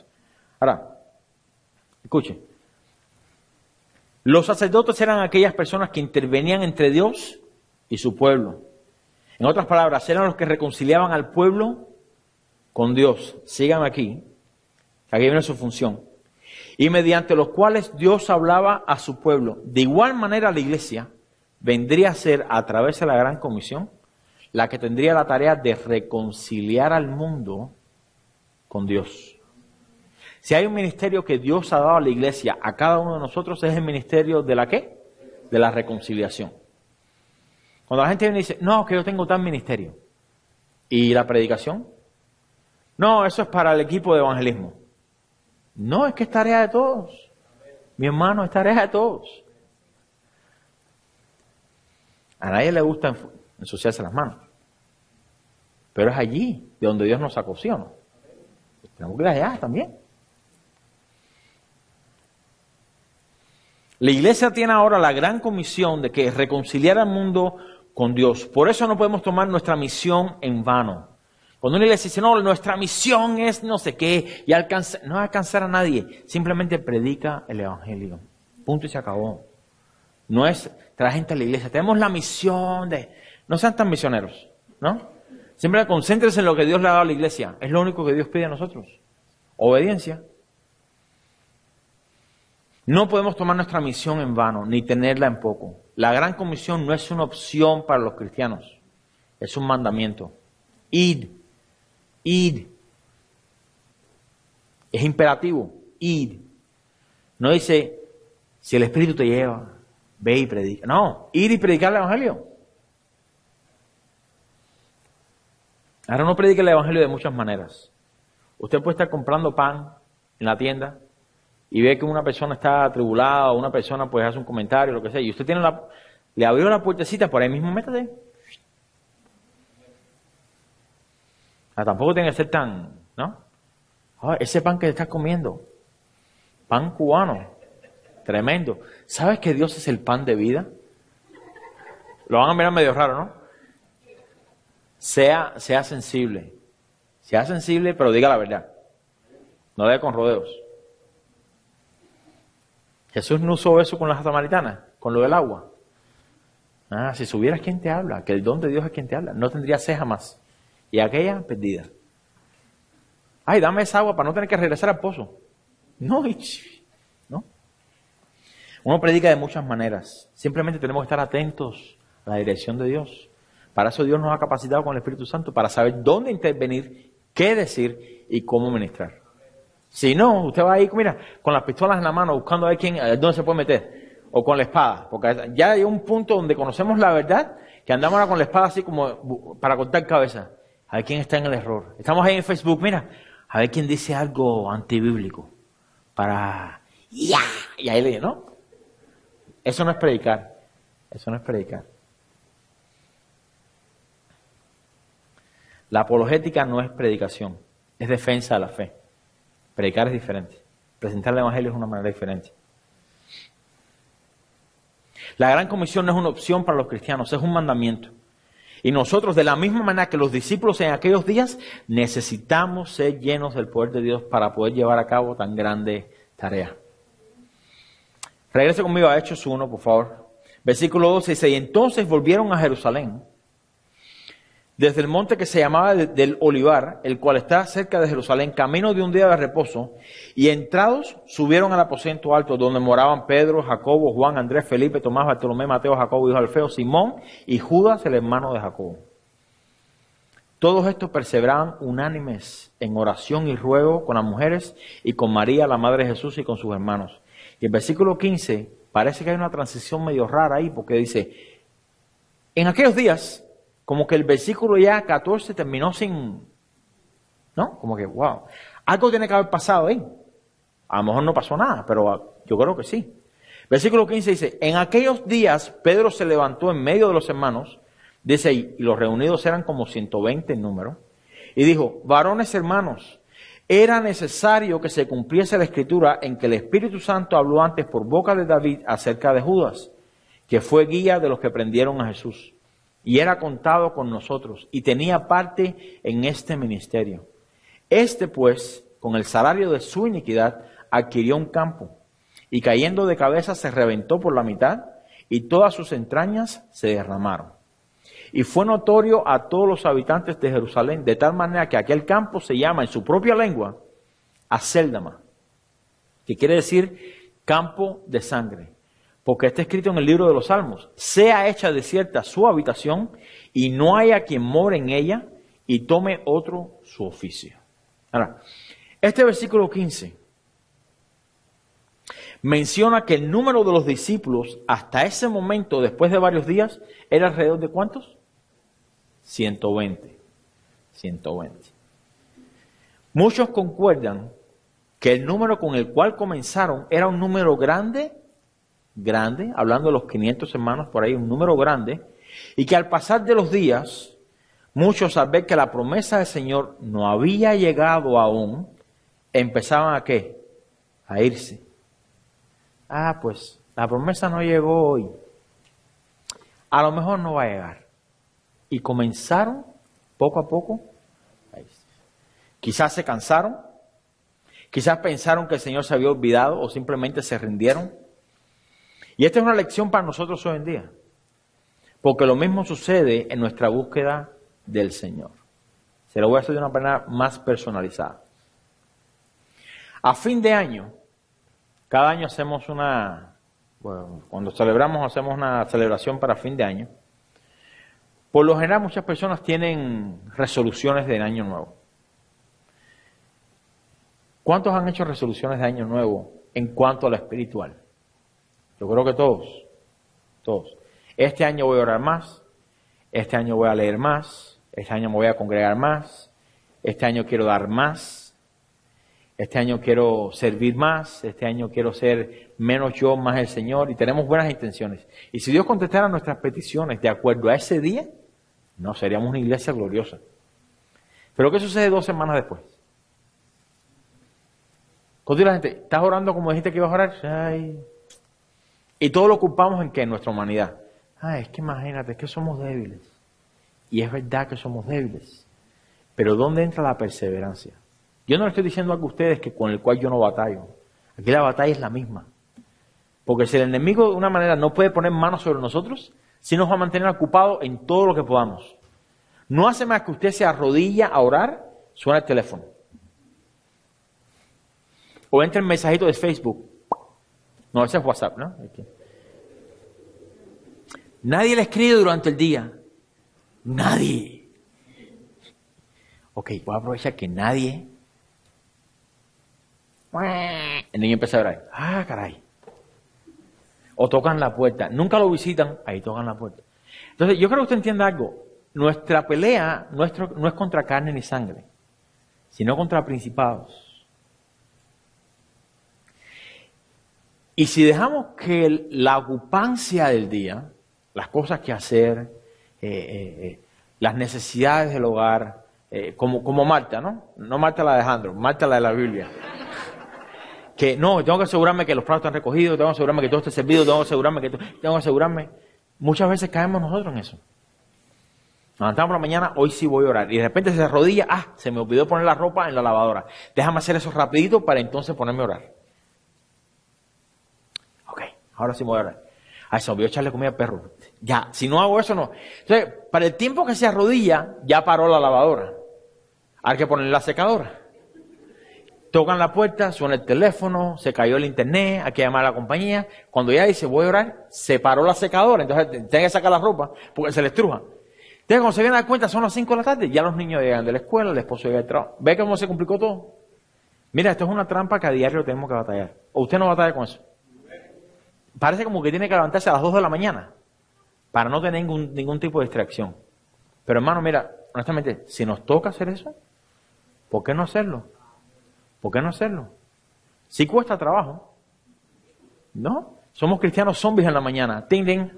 Ahora, escuchen, los sacerdotes eran aquellas personas que intervenían entre Dios y su pueblo. En otras palabras, eran los que reconciliaban al pueblo con Dios. Sigan aquí, que aquí viene su función. Y mediante los cuales Dios hablaba a su pueblo. De igual manera la iglesia vendría a ser, a través de la Gran Comisión, la que tendría la tarea de reconciliar al mundo con Dios. Si hay un ministerio que Dios ha dado a la iglesia, a cada uno de nosotros, es el ministerio de la ¿qué? De la reconciliación. Cuando la gente viene y dice, no, que yo tengo tal ministerio. ¿Y la predicación? No, eso es para el equipo de evangelismo. No, es que es tarea de todos. Mi hermano, es tarea de todos. A nadie le gusta ensuciarse las manos. Pero es allí de donde Dios nos sacó, ¿sí o no? Tenemos que ir allá también. La iglesia tiene ahora la gran comisión de que reconciliar al mundo con Dios. Por eso no podemos tomar nuestra misión en vano. Cuando una iglesia dice, no, nuestra misión es no sé qué, y alcanzar, no va a alcanzar a nadie. Simplemente predica el evangelio. Punto y se acabó. No es traer gente a la iglesia. Tenemos la misión de... No sean tan misioneros, ¿no? Siempre concéntrense en lo que Dios le ha dado a la iglesia. Es lo único que Dios pide a nosotros. Obediencia. No podemos tomar nuestra misión en vano, ni tenerla en poco. La Gran Comisión no es una opción para los cristianos. Es un mandamiento. Id. Id. Es imperativo. Id. No dice, si el Espíritu te lleva, ve y predica. No, ir y predicar el Evangelio. Ahora uno predica el Evangelio de muchas maneras. Usted puede estar comprando pan en la tienda, y ve que una persona está atribulada, una persona pues hace un comentario, lo que sea, y usted tiene le abrió la puertecita, por ahí mismo métete. Ah, tampoco tiene que ser tan, ¿no? Ah, ese pan que estás comiendo, pan cubano, tremendo. ¿Sabes que Dios es el pan de vida? Lo van a mirar medio raro, ¿no? Sea sensible, pero diga la verdad. No dé con rodeos. Jesús no usó eso con las samaritanas, con lo del agua. Ah, si supieras quién te habla, que el don de Dios es quien te habla, no tendría sed jamás. Y aquella perdida. Ay, dame esa agua para no tener que regresar al pozo. No, no. Uno predica de muchas maneras. Simplemente tenemos que estar atentos a la dirección de Dios. Para eso Dios nos ha capacitado con el Espíritu Santo, para saber dónde intervenir, qué decir y cómo ministrar. Si no, usted va ahí, mira, con las pistolas en la mano, buscando a ver quién, dónde se puede meter. o con la espada, porque ya hay un punto donde conocemos la verdad, que andamos ahora con la espada así como para cortar cabeza. A ver quién está en el error. Estamos ahí en Facebook, mira, a ver quién dice algo antibíblico. Para... ¡Ya! Y ahí le digo, ¿no? Eso no es predicar. Eso no es predicar. La apologética no es predicación, es defensa de la fe. Predicar es diferente. Presentar el evangelio es una manera diferente. La gran comisión no es una opción para los cristianos, es un mandamiento. Y nosotros, de la misma manera que los discípulos en aquellos días, necesitamos ser llenos del poder de Dios para poder llevar a cabo tan grande tarea. Regrese conmigo a Hechos 1, por favor. Versículo 12 dice, y entonces volvieron a Jerusalén, desde el monte que se llamaba del Olivar, el cual está cerca de Jerusalén, camino de un día de reposo, y entrados subieron al aposento alto, donde moraban Pedro, Jacobo, Juan, Andrés, Felipe, Tomás, Bartolomé, Mateo, Jacobo, hijo de Alfeo, Simón y Judas, el hermano de Jacobo. Todos estos perseveraban unánimes en oración y ruego con las mujeres y con María, la madre de Jesús, y con sus hermanos. Y el versículo 15, parece que hay una transición medio rara ahí, porque dice, en aquellos días... Como que el versículo ya 14 terminó sin... ¿No? Como que, wow. Algo tiene que haber pasado ahí. A lo mejor no pasó nada, pero yo creo que sí. Versículo 15 dice, en aquellos días Pedro se levantó en medio de los hermanos, dice, y los reunidos eran como 120 en número, y dijo, varones hermanos, era necesario que se cumpliese la escritura en que el Espíritu Santo habló antes por boca de David acerca de Judas, que fue guía de los que prendieron a Jesús. Y era contado con nosotros, y tenía parte en este ministerio. Este, pues, con el salario de su iniquidad, adquirió un campo, y cayendo de cabeza se reventó por la mitad, y todas sus entrañas se derramaron. Y fue notorio a todos los habitantes de Jerusalén, de tal manera que aquel campo se llama en su propia lengua, Acéldama, que quiere decir campo de sangre. Porque está escrito en el libro de los Salmos, sea hecha desierta su habitación, y no haya quien more en ella, y tome otro su oficio. Ahora, este versículo 15 menciona que el número de los discípulos hasta ese momento, después de varios días, era alrededor de ¿cuántos? 120. 120. Muchos concuerdan que el número con el cual comenzaron era un número grande, hablando de los 500 hermanos por ahí, un número grande, y que al pasar de los días, muchos al ver que la promesa del Señor no había llegado aún, empezaban a ¿qué? A irse. Ah, pues, la promesa no llegó hoy. A lo mejor no va a llegar. Y comenzaron, poco a poco, a irse. Quizás se cansaron, quizás pensaron que el Señor se había olvidado, o simplemente se rindieron. Y esta es una lección para nosotros hoy en día, porque lo mismo sucede en nuestra búsqueda del Señor. Se lo voy a hacer de una manera más personalizada. A fin de año, cada año hacemos una, bueno, cuando celebramos, hacemos una celebración para fin de año. Por lo general, muchas personas tienen resoluciones de año nuevo. ¿Cuántos han hecho resoluciones de año nuevo en cuanto a lo espiritual? Yo creo que todos. Este año voy a orar más, este año voy a leer más, este año me voy a congregar más, este año quiero dar más, este año quiero servir más, este año quiero ser menos yo, más el Señor, y tenemos buenas intenciones. Y si Dios contestara nuestras peticiones de acuerdo a ese día, no, seríamos una iglesia gloriosa. Pero ¿qué sucede 2 semanas después? Contigo la gente, ¿estás orando como dijiste que ibas a orar? Ay... Y todo lo culpamos en qué, en nuestra humanidad. Ah, es que imagínate, es que somos débiles. Y es verdad que somos débiles. Pero ¿dónde entra la perseverancia? Yo no le estoy diciendo algo a ustedes que con el cual yo no batallo. Aquí la batalla es la misma. Porque si el enemigo de una manera no puede poner manos sobre nosotros, sí nos va a mantener ocupados en todo lo que podamos. No hace más que usted se arrodilla a orar, suena el teléfono. O entra el mensajito de Facebook. No, ese es WhatsApp, ¿no? Aquí. Nadie le escribe durante el día. Nadie. Ok, voy a aprovechar que nadie. El niño empieza a orar. Ah, caray. o tocan la puerta. Nunca lo visitan, ahí tocan la puerta. Entonces, yo creo que usted entienda algo. Nuestra pelea no es contra carne ni sangre, sino contra principados. Y si dejamos que la ocupancia del día, las cosas que hacer, las necesidades del hogar, como Marta, ¿no? No Marta la de Alejandro, Marta la de la Biblia. Que no, tengo que asegurarme que los platos están recogidos, tengo que asegurarme que todo esté servido, tengo que asegurarme que Muchas veces caemos nosotros en eso. Nos levantamos por la mañana, hoy sí voy a orar. Y de repente se arrodilla, se me olvidó poner la ropa en la lavadora. Déjame hacer eso rapidito para entonces ponerme a orar. Ok, ahora sí voy a orar. Ay, se olvidó echarle comida al perro. Ya, si no hago eso, no. Entonces, para el tiempo que se arrodilla, ya paró la lavadora. Hay que poner la secadora. Tocan la puerta, suena el teléfono, se cayó el internet, hay que llamar a la compañía. Cuando ya dice, voy a orar, se paró la secadora. Entonces, tienen que sacar la ropa porque se le estruja. Entonces, cuando se vienen a dar cuenta, son las 5 de la tarde, ya los niños llegan de la escuela, el esposo llega del trabajo. ¿Ve cómo se complicó todo? Mira, esto es una trampa que a diario tenemos que batallar. O usted no batalla con eso. Parece como que tiene que levantarse a las 2 de la mañana para no tener ningún tipo de distracción. Pero hermano, mira, honestamente, si nos toca hacer eso, ¿por qué no hacerlo? ¿Por qué no hacerlo? Si cuesta trabajo, ¿no? Somos cristianos zombies en la mañana. Ting, ting.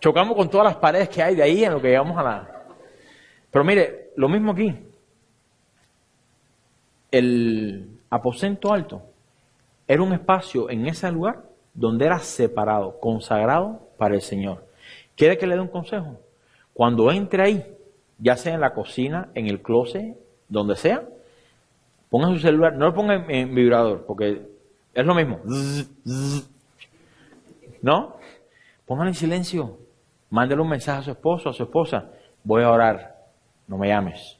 Chocamos con todas las paredes que hay de ahí en lo que llegamos a la... Pero mire, lo mismo aquí. El aposento alto era un espacio en ese lugar donde era separado, consagrado para el Señor. ¿Quiere que le dé un consejo? Cuando entre ahí, ya sea en la cocina, en el closet, donde sea, ponga su celular, no lo ponga en vibrador, porque es lo mismo. ¿No? Póngalo en silencio, mándele un mensaje a su esposo, a su esposa, voy a orar, no me llames.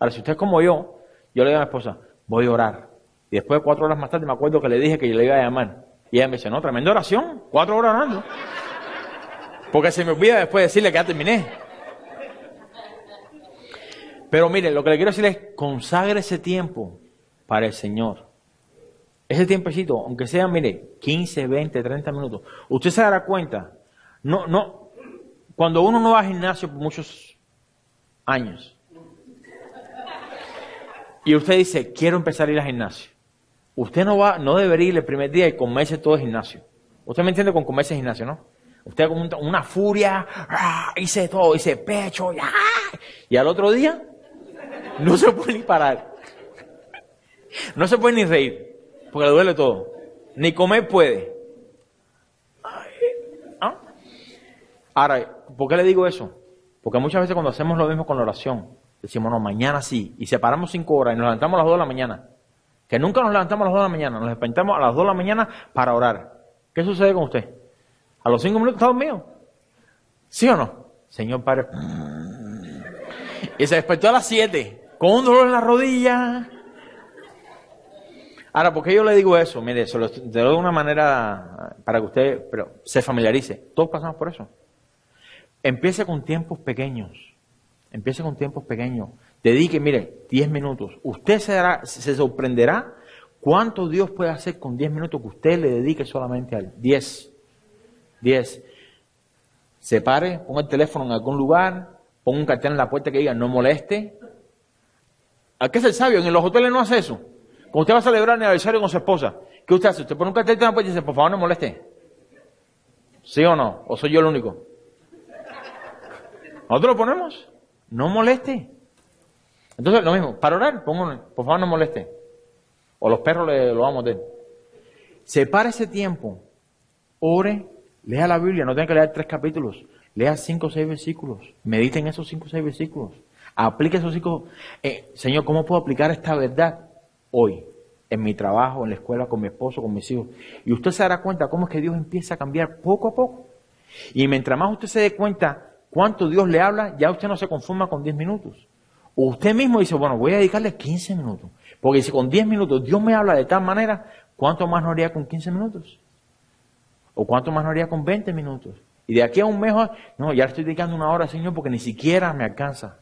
Ahora, si usted es como yo le digo a mi esposa, voy a orar. Y después de 4 horas más tarde me acuerdo que le dije que yo le iba a llamar. Y ella me dice, no, tremenda oración, 4 horas orando. Porque se me olvida después decirle que ya terminé. Pero miren, lo que le quiero decir es, consagre ese tiempo para el Señor. Ese tiempecito, aunque sea, mire, 15, 20, 30 minutos. Usted se dará cuenta, cuando uno no va al gimnasio por muchos años, y usted dice, quiero empezar a ir al gimnasio. Usted no debería ir el primer día y comerse todo el gimnasio. Usted me entiende con comerse el gimnasio, ¿no? Usted con una furia, hice todo, hice pecho, y al otro día no se puede ni parar. No se puede ni reír, porque le duele todo. Ni comer puede. ¿Ah? Ahora, ¿por qué le digo eso? Porque muchas veces cuando hacemos lo mismo con la oración, decimos, no, mañana sí, y separamos 5 horas y nos levantamos a las 2 de la mañana. Que nunca nos levantamos a las 2 de la mañana, nos levantamos a las 2 de la mañana para orar. ¿Qué sucede con usted? A los 5 minutos está dormido. ¿Sí o no? Señor Padre. Y se despertó a las 7, con un dolor en la rodilla. Ahora, ¿por qué yo le digo eso? Mire, te lo doy de una manera para que usted se familiarice. Todos pasamos por eso. Empiece con tiempos pequeños. Empiece con tiempos pequeños. Dedique, mire, 10 minutos. Usted se sorprenderá cuánto Dios puede hacer con 10 minutos que usted le dedique solamente al 10. Se pare, ponga el teléfono en algún lugar, ponga un cartel en la puerta que diga, no moleste. ¿A qué es el sabio? En los hoteles no hace eso. Cuando usted va a celebrar el aniversario con su esposa, ¿qué usted hace? Usted pone un cartel en la puerta y dice, por favor, no moleste. ¿Sí o no? ¿O soy yo el único? ¿Nosotros lo ponemos? No moleste. Entonces, lo mismo, para orar, pongo, por favor, no moleste. O los perros lo vamos a meter. Separa ese tiempo, ore, lea la Biblia, no tenga que leer 3 capítulos. Lea 5 o 6 versículos. Medite en esos 5 o 6 versículos. Aplique esos 5. Señor, ¿cómo puedo aplicar esta verdad hoy? En mi trabajo, en la escuela, con mi esposo, con mis hijos. Y usted se dará cuenta cómo es que Dios empieza a cambiar poco a poco. Y mientras más usted se dé cuenta cuánto Dios le habla, ya usted no se conforma con 10 minutos. Usted mismo dice, bueno, voy a dedicarle 15 minutos. Porque si con 10 minutos Dios me habla de tal manera, ¿cuánto más no haría con 15 minutos? ¿O cuánto más no haría con 20 minutos? Y de aquí a un mes, no, ya estoy dedicando 1 hora, Señor, porque ni siquiera me alcanza.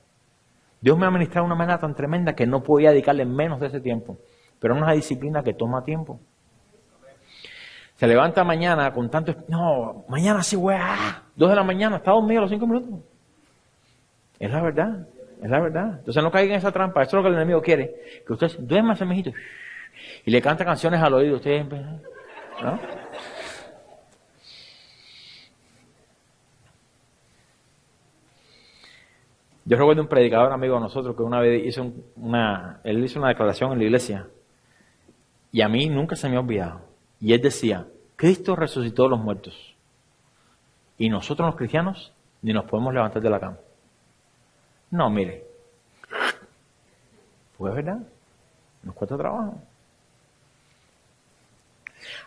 Dios me ha ministrado de una manera tan tremenda que no podía dedicarle menos de ese tiempo. Pero es una disciplina que toma tiempo. Se levanta mañana con tanto... No, mañana sí, weá. 2 de la mañana, está dormido a los 5 minutos. Es la verdad, es la verdad. Entonces no caigan en esa trampa. Eso es lo que el enemigo quiere. Que usted duerma ese mijito. Y le canta canciones al oído. Usted, ¿no? Yo recuerdo un predicador amigo de nosotros que una vez hizo él hizo una declaración en la iglesia. Y a mí nunca se me ha olvidado. Y él decía, Cristo resucitó de los muertos. Y nosotros los cristianos ni nos podemos levantar de la cama. No, mire. Pues es verdad. Nos cuesta trabajo.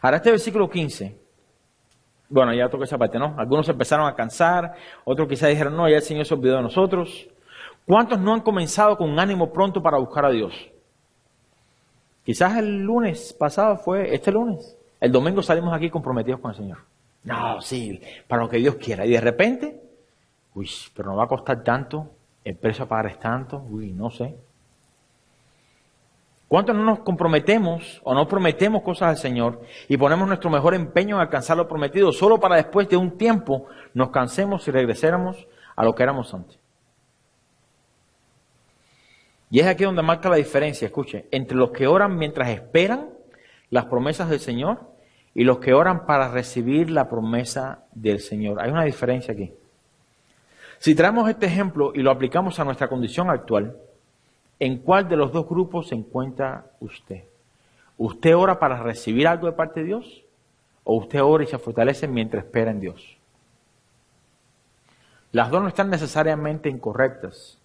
Ahora este versículo 15. Bueno, ya toqué esa parte, ¿no? Algunos empezaron a cansar. Otros quizás dijeron, no, ya el Señor se olvidó de nosotros. ¿Cuántos no han comenzado con ánimo pronto para buscar a Dios? Quizás el lunes pasado fue, este lunes. El domingo salimos aquí comprometidos con el Señor. No, sí, para lo que Dios quiera. Y de repente, uy, pero nos va a costar tanto, el precio a pagar es tanto, uy, no sé. ¿Cuántos no nos comprometemos o no prometemos cosas al Señor y ponemos nuestro mejor empeño en alcanzar lo prometido solo para después de un tiempo nos cansemos y regresáramos a lo que éramos antes? Y es aquí donde marca la diferencia, escuche, entre los que oran mientras esperan las promesas del Señor y los que oran para recibir la promesa del Señor. Hay una diferencia aquí. Si traemos este ejemplo y lo aplicamos a nuestra condición actual, ¿en cuál de los dos grupos se encuentra usted? ¿Usted ora para recibir algo de parte de Dios? ¿O usted ora y se fortalece mientras espera en Dios? Las dos no están necesariamente incorrectas.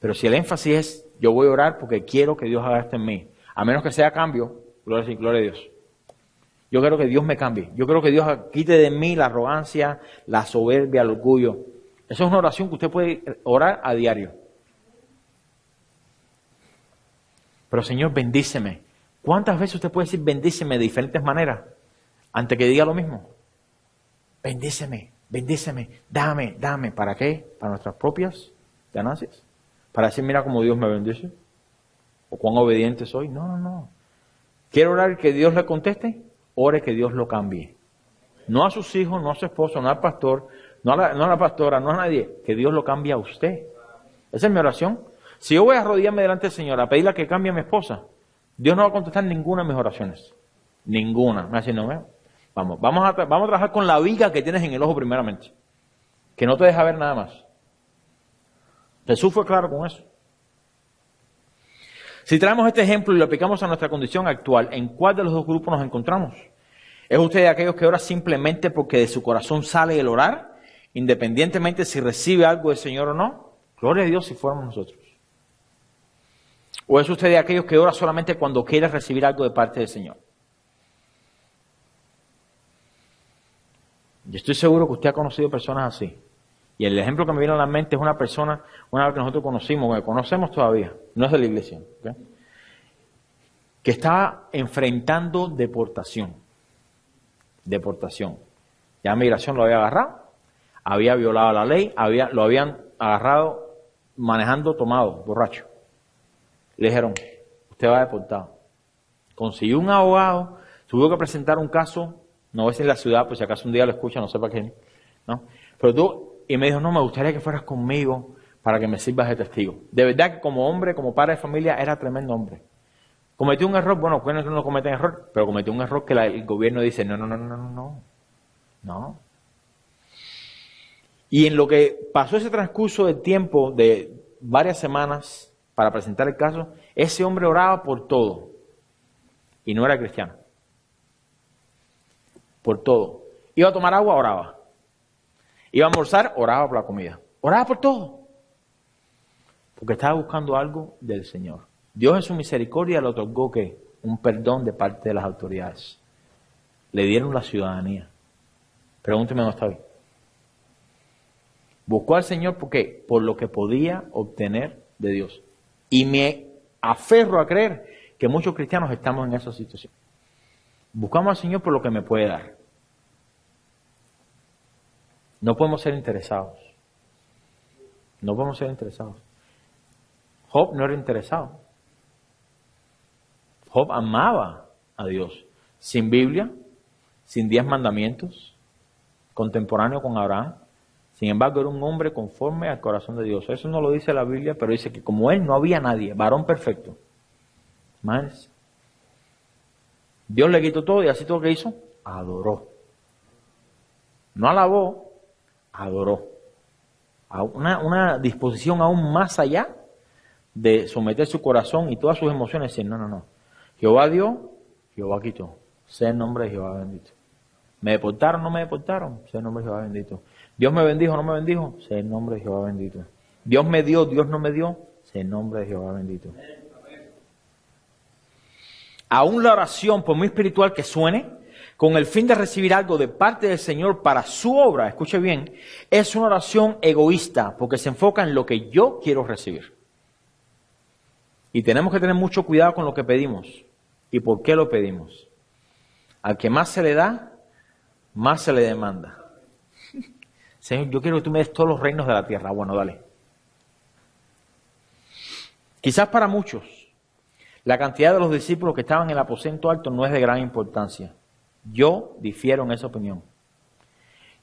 Pero si el énfasis es, yo voy a orar porque quiero que Dios haga esto en mí. A menos que sea cambio, gloria a Dios. Yo quiero que Dios me cambie. Yo quiero que Dios quite de mí la arrogancia, la soberbia, el orgullo. Eso es una oración que usted puede orar a diario. Pero Señor, bendíceme. ¿Cuántas veces usted puede decir bendíceme de diferentes maneras? Antes que diga lo mismo. Bendíceme, bendíceme, dame, dame. ¿Para qué? Para nuestras propias ganancias. Para decir, mira cómo Dios me bendice. O cuán obediente soy. No, no, no. ¿Quiere orar que Dios le conteste? Ore que Dios lo cambie. No a sus hijos, no a su esposo, no al pastor, no a la pastora, no a nadie. Que Dios lo cambie a usted. Esa es mi oración. Si yo voy a arrodillarme delante del Señor a pedirle que cambie a mi esposa, Dios no va a contestar ninguna de mis oraciones. Ninguna. Me dice, no, vamos a trabajar con la viga que tienes en el ojo primeramente. Que no te deja ver nada más. Jesús fue claro con eso. Si traemos este ejemplo y lo aplicamos a nuestra condición actual, ¿en cuál de los dos grupos nos encontramos? ¿Es usted de aquellos que ora simplemente porque de su corazón sale el orar, independientemente si recibe algo del Señor o no? Gloria a Dios si fuéramos nosotros. ¿O es usted de aquellos que ora solamente cuando quiere recibir algo de parte del Señor? Yo estoy seguro que usted ha conocido personas así. Y el ejemplo que me viene a la mente es una persona, una vez que nosotros conocimos, que conocemos todavía, no es de la iglesia, ¿okay? Que estaba enfrentando deportación. Deportación. Ya migración lo había agarrado, había violado la ley, lo habían agarrado manejando tomado, borracho. Le dijeron, usted va deportado. Consiguió un abogado, tuvo que presentar un caso, no es en la ciudad, pues si acaso un día lo escucha, no sepa quién, ¿no? Pero tú... Y me dijo, no, me gustaría que fueras conmigo para que me sirvas de testigo. De verdad que como hombre, como padre de familia, era tremendo hombre. Cometió un error, bueno, pues no cometen error, pero cometió un error que el gobierno dice, no. Y en lo que pasó ese transcurso de tiempo de varias semanas para presentar el caso, ese hombre oraba por todo. Y no era cristiano. Por todo. Iba a tomar agua, oraba. Iba a almorzar, oraba por la comida. Oraba por todo. Porque estaba buscando algo del Señor. Dios en su misericordia le otorgó que un perdón de parte de las autoridades. Le dieron la ciudadanía. Pregúnteme dónde está hoy. Buscó al Señor porque por lo que podía obtener de Dios. Y me aferro a creer que muchos cristianos estamos en esa situación. Buscamos al Señor por lo que me puede dar. No podemos ser interesados. No podemos ser interesados. Job no era interesado. Job amaba a Dios. Sin Biblia, sin 10 mandamientos, contemporáneo con Abraham. Sin embargo, era un hombre conforme al corazón de Dios. Eso no lo dice la Biblia, pero dice que como él no había nadie, varón perfecto. Más, Dios le quitó todo y así todo lo que hizo, adoró. No alabó, adoró. Una disposición aún más allá de someter su corazón y todas sus emociones y decir, no, no, no. Jehová dio, Jehová quitó. Sea el nombre de Jehová bendito. ¿Me deportaron, no me deportaron? Sea el nombre de Jehová bendito. ¿Dios me bendijo, no me bendijo? Sea el nombre de Jehová bendito. ¿Dios me dio, Dios no me dio? Sea el nombre de Jehová bendito. Aún la oración, por muy espiritual que suene, con el fin de recibir algo de parte del Señor para su obra, escuche bien, es una oración egoísta, porque se enfoca en lo que yo quiero recibir. Y tenemos que tener mucho cuidado con lo que pedimos y por qué lo pedimos. Al que más se le da, más se le demanda. Señor, yo quiero que tú me des todos los reinos de la tierra. Bueno, dale. Quizás para muchos, la cantidad de los discípulos que estaban en el aposento alto no es de gran importancia. Yo difiero en esa opinión.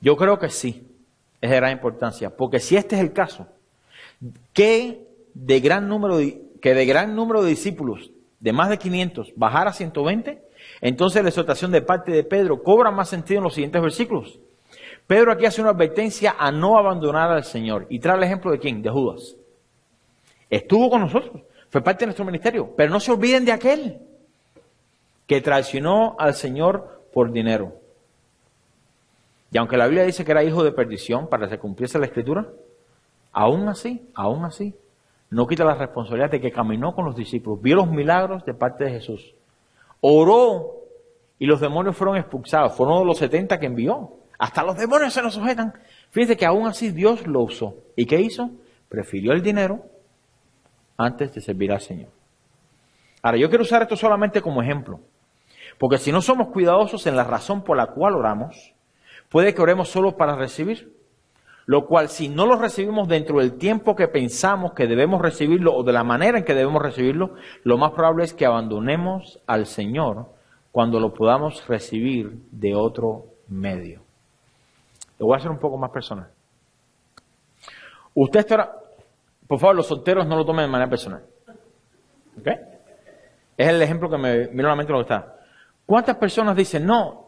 Yo creo que sí, es de gran importancia. Porque si este es el caso, que de gran número de discípulos, de más de 500, bajar a 120, entonces la exhortación de parte de Pedro cobra más sentido en los siguientes versículos. Pedro aquí hace una advertencia a no abandonar al Señor. Y trae el ejemplo de quién, de Judas. Estuvo con nosotros, fue parte de nuestro ministerio, pero no se olviden de aquel que traicionó al Señor por dinero. Y aunque la Biblia dice que era hijo de perdición para que se cumpliese la Escritura, aún así, no quita la responsabilidad de que caminó con los discípulos, vio los milagros de parte de Jesús, oró y los demonios fueron expulsados, fueron los 70 que envió. Hasta los demonios se nos sujetan. Fíjense que aún así Dios lo usó. ¿Y qué hizo? Prefirió el dinero antes de servir al Señor. Ahora, yo quiero usar esto solamente como ejemplo. Porque si no somos cuidadosos en la razón por la cual oramos, puede que oremos solo para recibir. Lo cual, si no lo recibimos dentro del tiempo que pensamos que debemos recibirlo o de la manera en que debemos recibirlo, lo más probable es que abandonemos al Señor cuando lo podamos recibir de otro medio. Lo voy a hacer un poco más personal. Usted estará... Por favor, los solteros no lo tomen de manera personal. ¿Ok? Es el ejemplo que me vino a la mente lo que está. ¿Cuántas personas dicen, no,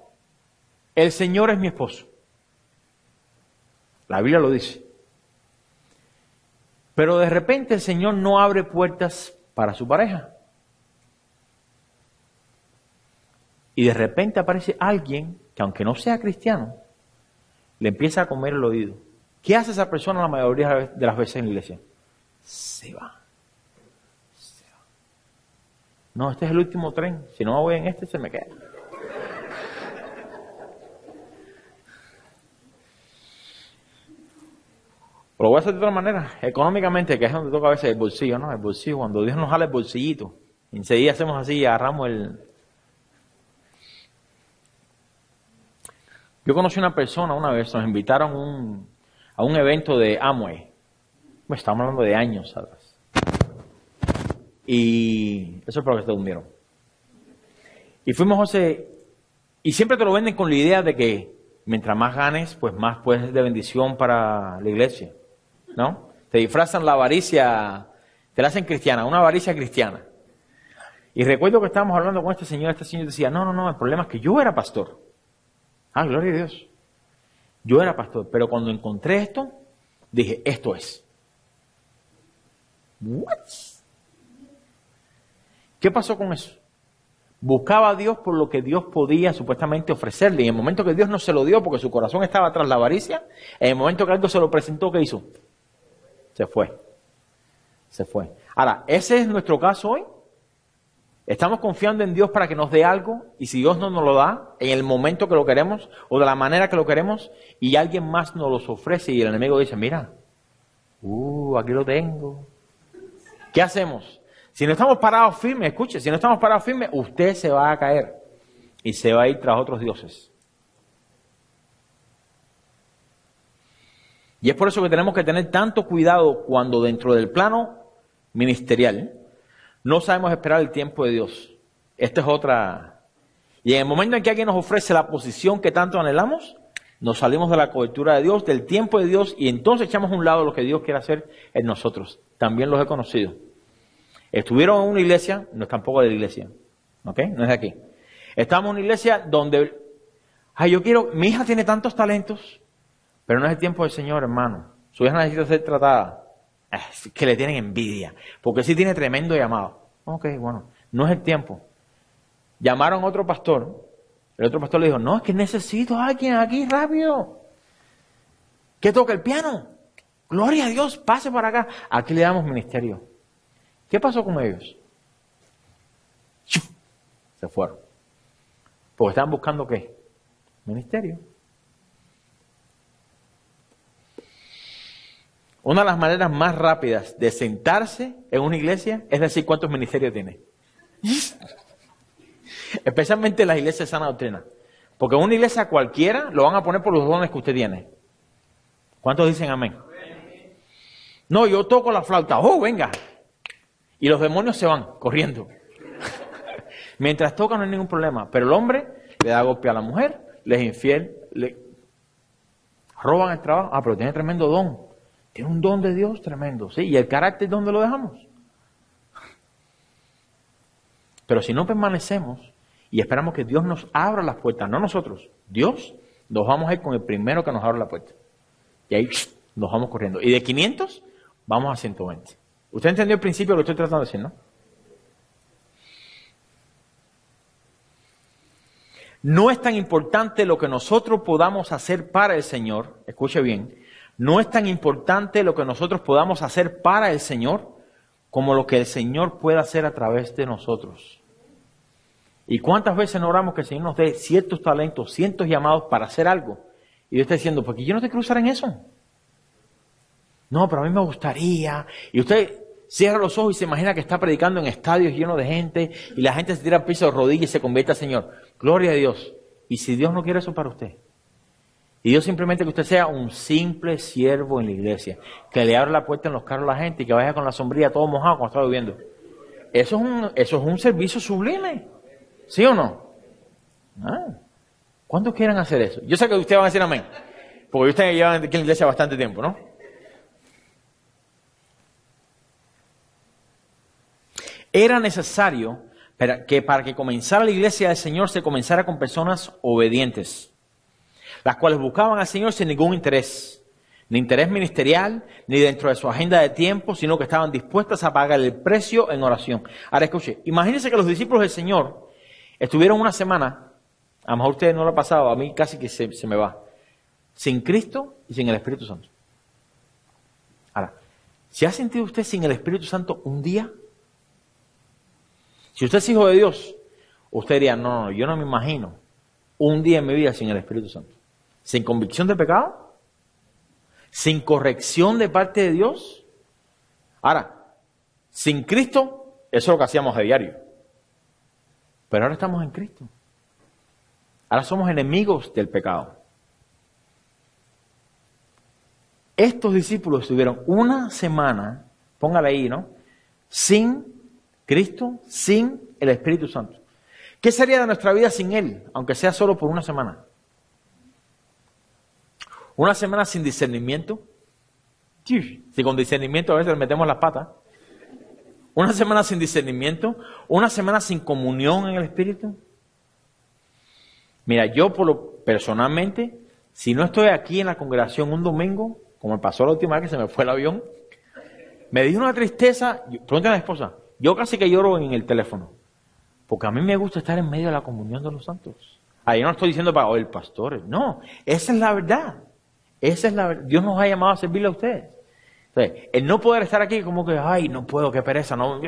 el Señor es mi esposo? La Biblia lo dice. Pero de repente el Señor no abre puertas para su pareja. Y de repente aparece alguien que aunque no sea cristiano, le empieza a comer el oído. ¿Qué hace esa persona la mayoría de las veces en la iglesia? Se va. Se va. No, este es el último tren. Si no me voy en este, se me queda. Lo voy a hacer de otra manera. Económicamente, que es donde toca a veces el bolsillo, ¿no? El bolsillo, cuando Dios nos jala el bolsillito. Enseguida hacemos así y agarramos el... Yo conocí una persona una vez, nos invitaron a un evento de Amway. Bueno, estamos hablando de años atrás. Y eso es para que se durmieron. Y fuimos, José, y siempre te lo venden con la idea de que mientras más ganes, pues más puedes ser de bendición para la iglesia, ¿no? Te disfrazan la avaricia, te la hacen cristiana, una avaricia cristiana. Y recuerdo que estábamos hablando con este señor decía, no, no, no, el problema es que yo era pastor. Ah, gloria a Dios. Yo era pastor, pero cuando encontré esto, dije, esto es. ¿What? ¿Qué pasó con eso? Buscaba a Dios por lo que Dios podía supuestamente ofrecerle. Y en el momento que Dios no se lo dio porque su corazón estaba tras la avaricia, en el momento que algo se lo presentó, ¿qué hizo? Se fue. Se fue. Ahora, ese es nuestro caso hoy. Estamos confiando en Dios para que nos dé algo y si Dios no nos lo da en el momento que lo queremos o de la manera que lo queremos y alguien más nos los ofrece y el enemigo dice, mira, aquí lo tengo. ¿Qué hacemos? Si no estamos parados firmes, escuche, si no estamos parados firmes, usted se va a caer y se va a ir tras otros dioses. Y es por eso que tenemos que tener tanto cuidado cuando dentro del plano ministerial no sabemos esperar el tiempo de Dios. Esta es otra. Y en el momento en que alguien nos ofrece la posición que tanto anhelamos, nos salimos de la cobertura de Dios, del tiempo de Dios, y entonces echamos a un lado lo que Dios quiere hacer en nosotros. También los he conocido. Estuvieron en una iglesia, no es tampoco de la iglesia, ¿ok? No es de aquí. Estamos en una iglesia donde, ay, yo quiero, mi hija tiene tantos talentos, pero no es el tiempo del Señor, hermano. Su hija necesita ser tratada. Es que le tienen envidia, porque sí tiene tremendo llamado. Ok, bueno, no es el tiempo. Llamaron a otro pastor. El otro pastor le dijo, no, es que necesito a alguien aquí rápido. ¿Qué toca el piano? Gloria a Dios, pase para acá. Aquí le damos ministerio. ¿Qué pasó con ellos? Se fueron. Porque estaban buscando ¿qué? Ministerio. Una de las maneras más rápidas de sentarse en una iglesia es decir cuántos ministerios tiene. Especialmente las iglesias de sana doctrina. Porque en una iglesia cualquiera lo van a poner por los dones que usted tiene. ¿Cuántos dicen amén? No, yo toco la flauta. ¡Oh, venga! Y los demonios se van corriendo. Mientras tocan no hay ningún problema. Pero el hombre le da golpe a la mujer, le es infiel, le roban el trabajo. Ah, pero tiene tremendo don. Tiene un don de Dios tremendo. ¿Sí? ¿Y el carácter dónde lo dejamos? Pero si no permanecemos y esperamos que Dios nos abra las puertas, no nosotros, Dios, nos vamos a ir con el primero que nos abra la puerta. Y ahí nos vamos corriendo. Y de 500 vamos a 120. ¿Usted entendió el principio de lo que estoy tratando de decir, no? No es tan importante lo que nosotros podamos hacer para el Señor, escuche bien, no es tan importante lo que nosotros podamos hacer para el Señor como lo que el Señor pueda hacer a través de nosotros. ¿Y cuántas veces no oramos que el Señor nos dé ciertos talentos, ciertos llamados para hacer algo? Y Dios está diciendo, ¿por qué yo no te quiero usar en eso? No, pero a mí me gustaría. Y usted cierra los ojos y se imagina que está predicando en estadios llenos de gente y la gente se tira al piso de rodillas y se convierte al Señor. Gloria a Dios. Y si Dios no quiere eso para usted. Y Dios simplemente que usted sea un simple siervo en la iglesia. Que le abra la puerta en los carros a la gente y que vaya con la sombrilla todo mojado cuando está lloviendo. Eso es un servicio sublime. ¿Sí o no? Ah, ¿cuántos quieran hacer eso? Yo sé que ustedes van a decir amén, porque ustedes llevan aquí en la iglesia bastante tiempo, ¿no? Era necesario para que comenzara la iglesia del Señor se comenzara con personas obedientes, las cuales buscaban al Señor sin ningún interés, ni interés ministerial, ni dentro de su agenda de tiempo, sino que estaban dispuestas a pagar el precio en oración. Ahora escuche, imagínense que los discípulos del Señor estuvieron una semana, a lo mejor ustedes no lo han pasado, a mí casi que se me va, sin Cristo y sin el Espíritu Santo. Ahora, ¿se ha sentido usted sin el Espíritu Santo un día? Si usted es hijo de Dios, usted diría, no, yo no me imagino un día en mi vida sin el Espíritu Santo. Sin convicción de pecado, sin corrección de parte de Dios. Ahora, sin Cristo, eso es lo que hacíamos a diario. Pero ahora estamos en Cristo. Ahora somos enemigos del pecado. Estos discípulos estuvieron una semana, póngale ahí, ¿no? Sin Cristo, sin el Espíritu Santo. ¿Qué sería de nuestra vida sin Él? Aunque sea solo por una semana. Una semana sin discernimiento. Si con discernimiento a veces le metemos las patas. Una semana sin discernimiento, una semana sin comunión en el Espíritu. Mira, yo personalmente, si no estoy aquí en la congregación un domingo, como me pasó la última vez que se me fue el avión, me dio una tristeza, pregúntale a mi esposa, yo casi que lloro en el teléfono, porque a mí me gusta estar en medio de la comunión de los santos. Ahí no lo estoy diciendo para oír pastores, no, esa es la verdad, Dios nos ha llamado a servirle a ustedes. Entonces, el no poder estar aquí como que, ay, no puedo, qué pereza, no.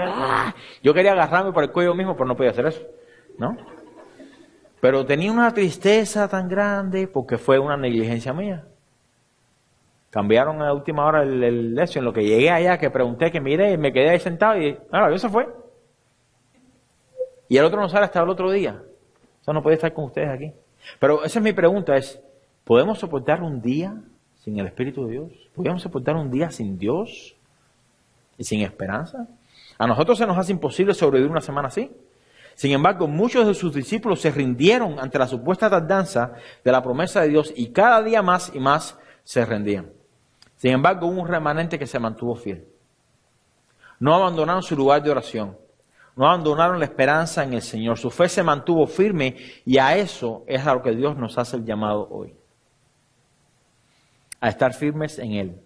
Yo quería agarrarme por el cuello mismo, pero no podía hacer eso, ¿no? Pero tenía una tristeza tan grande porque fue una negligencia mía. Cambiaron a última hora el lección, en lo que llegué allá, que pregunté, que miré, me quedé ahí sentado y ahora Dios se fue. Y el otro no sale hasta el otro día. O sea, no podía estar con ustedes aquí. Pero esa es mi pregunta, ¿podemos soportar un día sin el Espíritu de Dios? ¿Podríamos soportar un día sin Dios y sin esperanza? A nosotros se nos hace imposible sobrevivir una semana así. Sin embargo, muchos de sus discípulos se rindieron ante la supuesta tardanza de la promesa de Dios y cada día más y más se rendían. Sin embargo, hubo un remanente que se mantuvo fiel. No abandonaron su lugar de oración, no abandonaron la esperanza en el Señor. Su fe se mantuvo firme y a eso es a lo que Dios nos hace el llamado hoy. A estar firmes en Él,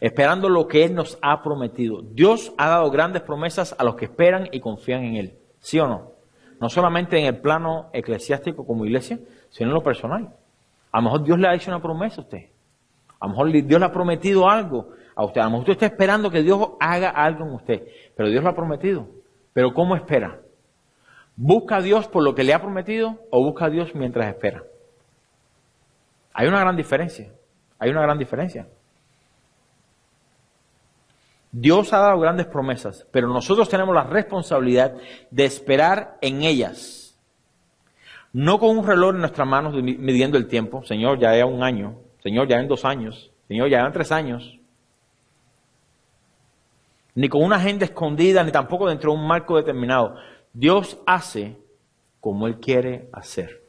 esperando lo que Él nos ha prometido. Dios ha dado grandes promesas a los que esperan y confían en Él. ¿Sí o no? No solamente en el plano eclesiástico como iglesia, sino en lo personal. A lo mejor Dios le ha hecho una promesa a usted. A lo mejor Dios le ha prometido algo a usted. A lo mejor usted está esperando que Dios haga algo en usted. Pero Dios lo ha prometido. ¿Pero cómo espera? ¿Busca a Dios por lo que le ha prometido o busca a Dios mientras espera? Hay una gran diferencia. Hay una gran diferencia. Dios ha dado grandes promesas, pero nosotros tenemos la responsabilidad de esperar en ellas. No con un reloj en nuestras manos midiendo el tiempo. Señor, ya en un año. Señor, ya en 2 años. Señor, ya en 3 años. Ni con una agenda escondida, ni tampoco dentro de un marco determinado. Dios hace como Él quiere hacer.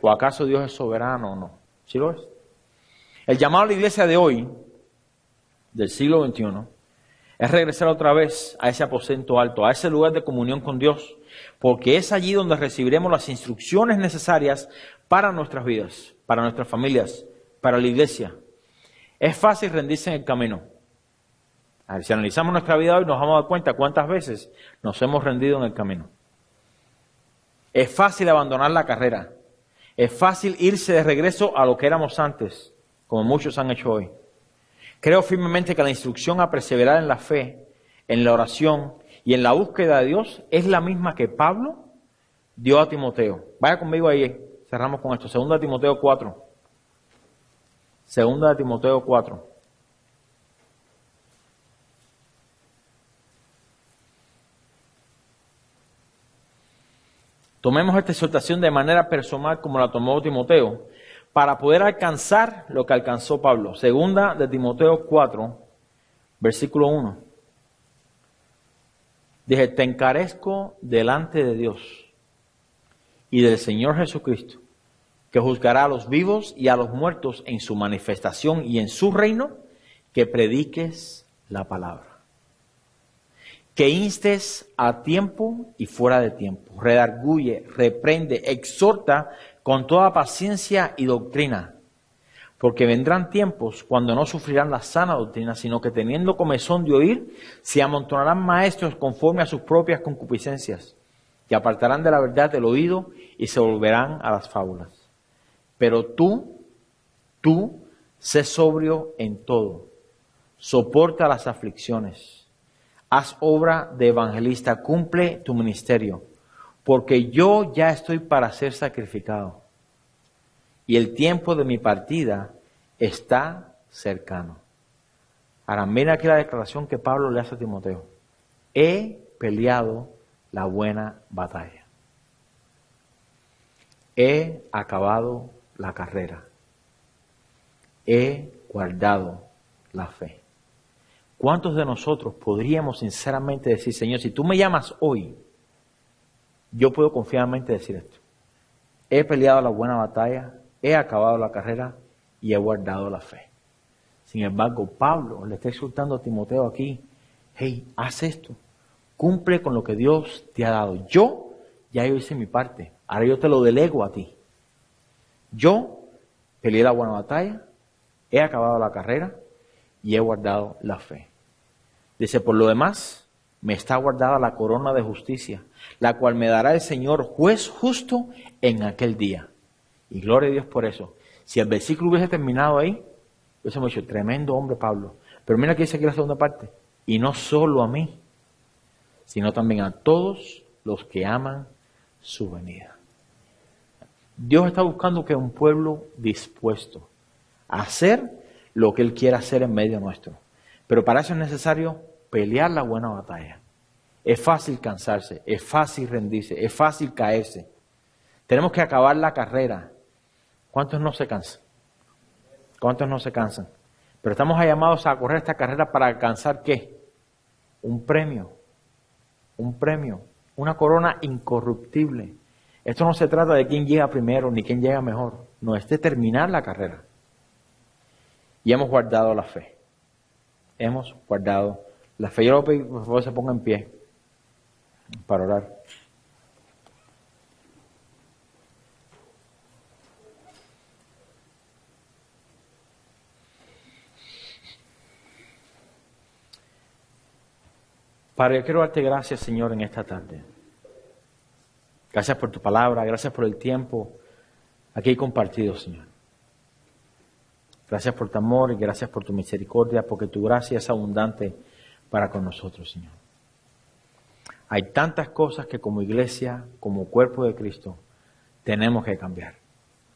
¿O acaso Dios es soberano o no? ¿Sí lo es? El llamado a la iglesia de hoy, del siglo XXI, es regresar otra vez a ese aposento alto, a ese lugar de comunión con Dios, porque es allí donde recibiremos las instrucciones necesarias para nuestras vidas, para nuestras familias, para la iglesia. Es fácil rendirse en el camino. Si analizamos nuestra vida hoy, nos vamos a dar cuenta cuántas veces nos hemos rendido en el camino. Es fácil abandonar la carrera. Es fácil irse de regreso a lo que éramos antes, como muchos han hecho hoy. Creo firmemente que la instrucción a perseverar en la fe, en la oración y en la búsqueda de Dios es la misma que Pablo dio a Timoteo. Vaya conmigo ahí, cerramos con esto. 2 Timoteo 4. 2 Timoteo 4. Tomemos esta exhortación de manera personal como la tomó Timoteo, para poder alcanzar lo que alcanzó Pablo. 2 Timoteo 4, versículo 1. Dije, te encarezco delante de Dios y del Señor Jesucristo, que juzgará a los vivos y a los muertos en su manifestación y en su reino, que prediques la palabra. Que instes a tiempo y fuera de tiempo. Redarguye, reprende, exhorta con toda paciencia y doctrina, porque vendrán tiempos cuando no sufrirán la sana doctrina, sino que teniendo comezón de oír, se amontonarán maestros conforme a sus propias concupiscencias, que apartarán de la verdad el oído y se volverán a las fábulas. Pero tú, sé sobrio en todo, soporta las aflicciones, haz obra de evangelista, cumple tu ministerio, porque yo ya estoy para ser sacrificado y el tiempo de mi partida está cercano. Ahora, mira aquí la declaración que Pablo le hace a Timoteo. He peleado la buena batalla. He acabado la carrera. He guardado la fe. ¿Cuántos de nosotros podríamos sinceramente decir, Señor, si tú me llamas hoy, yo puedo confiadamente decir esto? He peleado la buena batalla, he acabado la carrera y he guardado la fe. Sin embargo, Pablo le está exhortando a Timoteo aquí, hey, haz esto, cumple con lo que Dios te ha dado. Yo hice mi parte, ahora yo te lo delego a ti. Yo peleé la buena batalla, he acabado la carrera y he guardado la fe. Dice, por lo demás, me está guardada la corona de justicia, la cual me dará el Señor juez justo en aquel día. Y gloria a Dios por eso. Si el versículo hubiese terminado ahí, hubiésemos dicho, tremendo hombre Pablo. Pero mira que dice aquí la segunda parte. Y no solo a mí, sino también a todos los que aman su venida. Dios está buscando que un pueblo dispuesto a hacer lo que Él quiera hacer en medio nuestro. Pero para eso es necesario pelear la buena batalla. Es fácil cansarse, es fácil rendirse, es fácil caerse. Tenemos que acabar la carrera. ¿Cuántos no se cansan? ¿Cuántos no se cansan? Pero estamos llamados a correr esta carrera para alcanzar ¿qué? Un premio. Un premio. una corona incorruptible. Esto no se trata de quién llega primero ni quién llega mejor. No, es de terminar la carrera. Y hemos guardado la fe. Hemos guardado la fe. Yo lo pido, por favor, se ponga en pie para orar. Padre, yo quiero darte gracias, Señor, en esta tarde. Gracias por tu palabra, gracias por el tiempo aquí compartido, Señor. Gracias por tu amor y gracias por tu misericordia, porque tu gracia es abundante para con nosotros, Señor. Hay tantas cosas que como iglesia, como cuerpo de Cristo, tenemos que cambiar.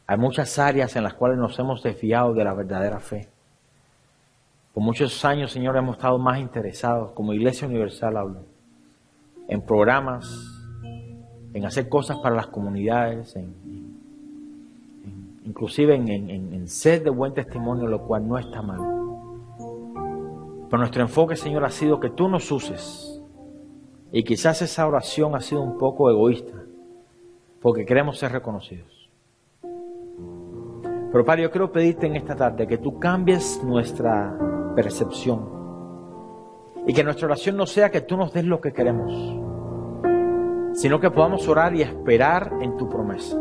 Hay muchas áreas en las cuales nos hemos desviado de la verdadera fe. Por muchos años, Señor, hemos estado más interesados, como Iglesia Universal hablo, en programas, en hacer cosas para las comunidades, inclusive en ser de buen testimonio, lo cual no está mal. Pero nuestro enfoque, Señor, ha sido que tú nos uses. Y quizás esa oración ha sido un poco egoísta, porque queremos ser reconocidos. Pero Padre, yo quiero pedirte en esta tarde que tú cambies nuestra percepción y que nuestra oración no sea que tú nos des lo que queremos, sino que podamos orar y esperar en tu promesa.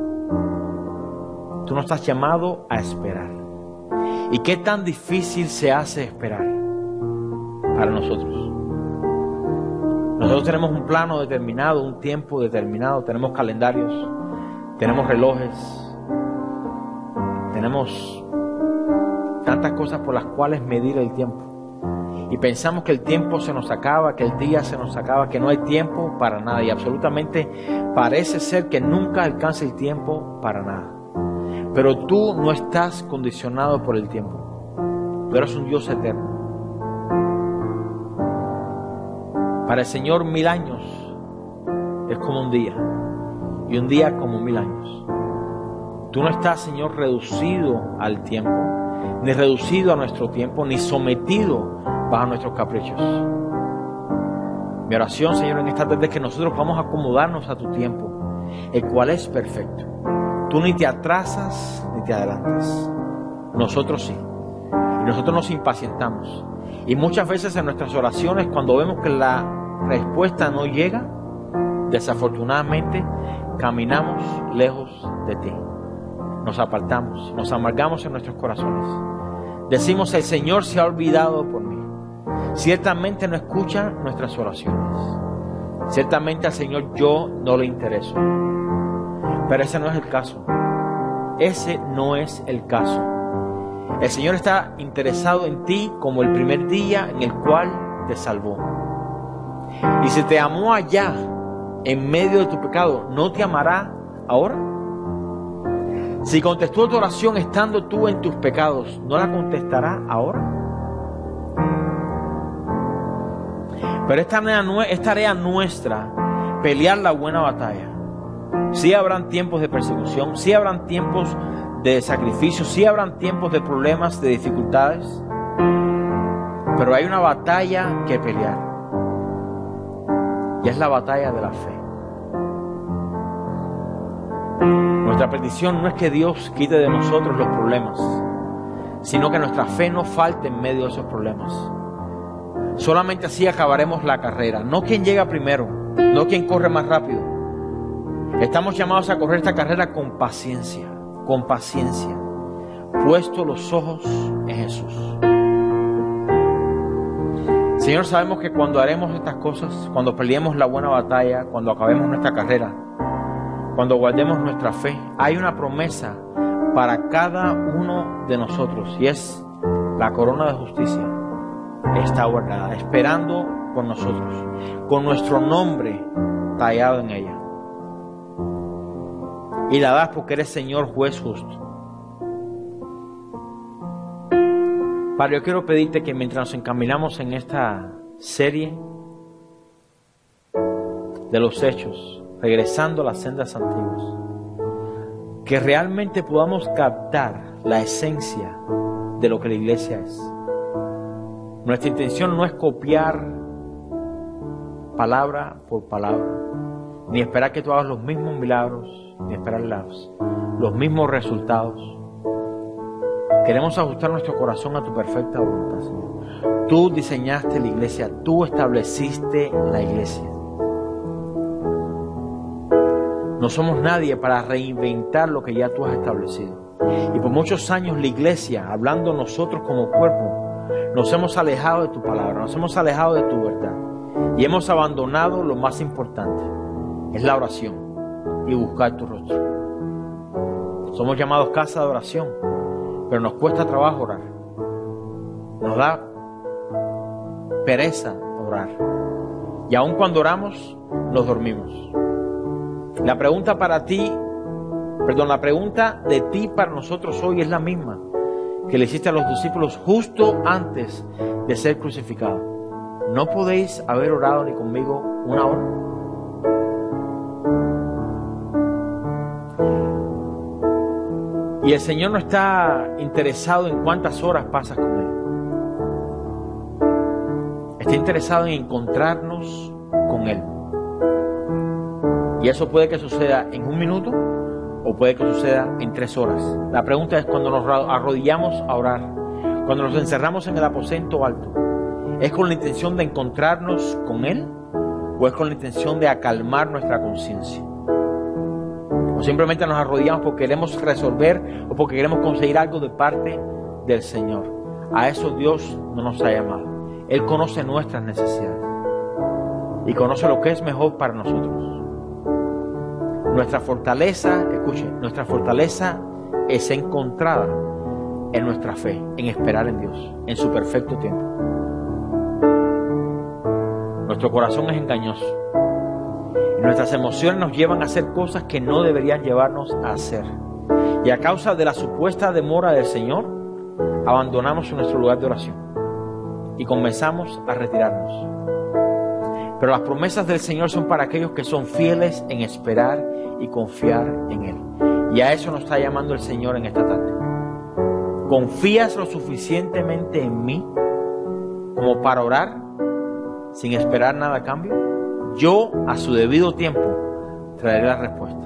Tú nos has llamado a esperar. ¿Y qué tan difícil se hace esperar para nosotros? Nosotros tenemos un plano determinado, un tiempo determinado, tenemos calendarios, tenemos relojes. Tenemos tantas cosas por las cuales medir el tiempo. Y pensamos que el tiempo se nos acaba, que el día se nos acaba, que no hay tiempo para nada. Y absolutamente parece ser que nunca alcanza el tiempo para nada. Pero tú no estás condicionado por el tiempo. Tú eres un Dios eterno. Para el Señor 1000 años es como un día. Y un día como 1000 años. Tú no estás, Señor, reducido al tiempo, ni reducido a nuestro tiempo, ni sometido bajo nuestros caprichos. Mi oración, Señor, en esta tarde es que nosotros vamos a acomodarnos a tu tiempo, el cual es perfecto. Tú ni te atrasas ni te adelantas. Nosotros sí. Y nosotros nos impacientamos. Y muchas veces en nuestras oraciones, cuando vemos que la respuesta no llega, desafortunadamente caminamos lejos de ti. Nos apartamos, nos amargamos en nuestros corazones. Decimos, el Señor se ha olvidado por mí. Ciertamente no escucha nuestras oraciones. Ciertamente al Señor yo no le intereso. Pero ese no es el caso. Ese no es el caso. El Señor está interesado en ti como el primer día en el cual te salvó. Y si te amó allá, en medio de tu pecado, ¿no te amará ahora? Si contestó tu oración estando tú en tus pecados, ¿no la contestará ahora? Pero es tarea nuestra pelear la buena batalla. Sí habrán tiempos de persecución, sí habrán tiempos de sacrificio, sí habrán tiempos de problemas, de dificultades. Pero hay una batalla que pelear. Y es la batalla de la fe. Nuestra petición no es que Dios quite de nosotros los problemas, sino que nuestra fe no falte en medio de esos problemas. Solamente así acabaremos la carrera. No quien llega primero, no quien corre más rápido. Estamos llamados a correr esta carrera con paciencia, puesto los ojos en Jesús. Señor, sabemos que cuando haremos estas cosas, cuando peleemos la buena batalla, cuando acabemos nuestra carrera, cuando guardemos nuestra fe, hay una promesa para cada uno de nosotros, y es la corona de justicia está guardada, esperando por nosotros, con nuestro nombre tallado en ella. Y la das porque eres Señor juez justo. Padre, yo quiero pedirte que mientras nos encaminamos en esta serie de los hechos, regresando a las sendas antiguas, que realmente podamos captar la esencia de lo que la iglesia es. Nuestra intención no es copiar palabra por palabra, ni esperar que tú hagas los mismos milagros, ni esperar los mismos resultados. Queremos ajustar nuestro corazón a tu perfecta voluntad, Señor. Tú diseñaste la iglesia, tú estableciste la iglesia. No somos nadie para reinventar lo que ya tú has establecido. Y por muchos años la iglesia, hablando nosotros como cuerpo, nos hemos alejado de tu palabra, nos hemos alejado de tu verdad. Y hemos abandonado lo más importante, es la oración y buscar tu rostro. Somos llamados casa de oración, pero nos cuesta trabajo orar. Nos da pereza orar. Y aun cuando oramos, nos dormimos. La pregunta de ti para nosotros hoy es la misma que le hiciste a los discípulos justo antes de ser crucificado. ¿No podéis haber orado ni conmigo una hora? Y el Señor no está interesado en cuántas horas pasas con Él. Está interesado en encontrarnos con Él. Y eso puede que suceda en un minuto, o puede que suceda en 3 horas. La pregunta es cuando nos arrodillamos a orar, cuando nos encerramos en el aposento alto, ¿es con la intención de encontrarnos con Él o es con la intención de acalmar nuestra conciencia? O simplemente nos arrodillamos porque queremos resolver o porque queremos conseguir algo de parte del Señor. A eso Dios no nos ha llamado. Él conoce nuestras necesidades y conoce lo que es mejor para nosotros. Nuestra fortaleza, escuchen, nuestra fortaleza es encontrada en nuestra fe, en esperar en Dios, en su perfecto tiempo. Nuestro corazón es engañoso. Nuestras emociones nos llevan a hacer cosas que no deberían llevarnos a hacer. Y a causa de la supuesta demora del Señor, abandonamos nuestro lugar de oración y comenzamos a retirarnos. Pero las promesas del Señor son para aquellos que son fieles en esperar y confiar en Él. Y a eso nos está llamando el Señor en esta tarde. ¿Confías lo suficientemente en mí como para orar sin esperar nada a cambio? Yo, a su debido tiempo, traeré la respuesta.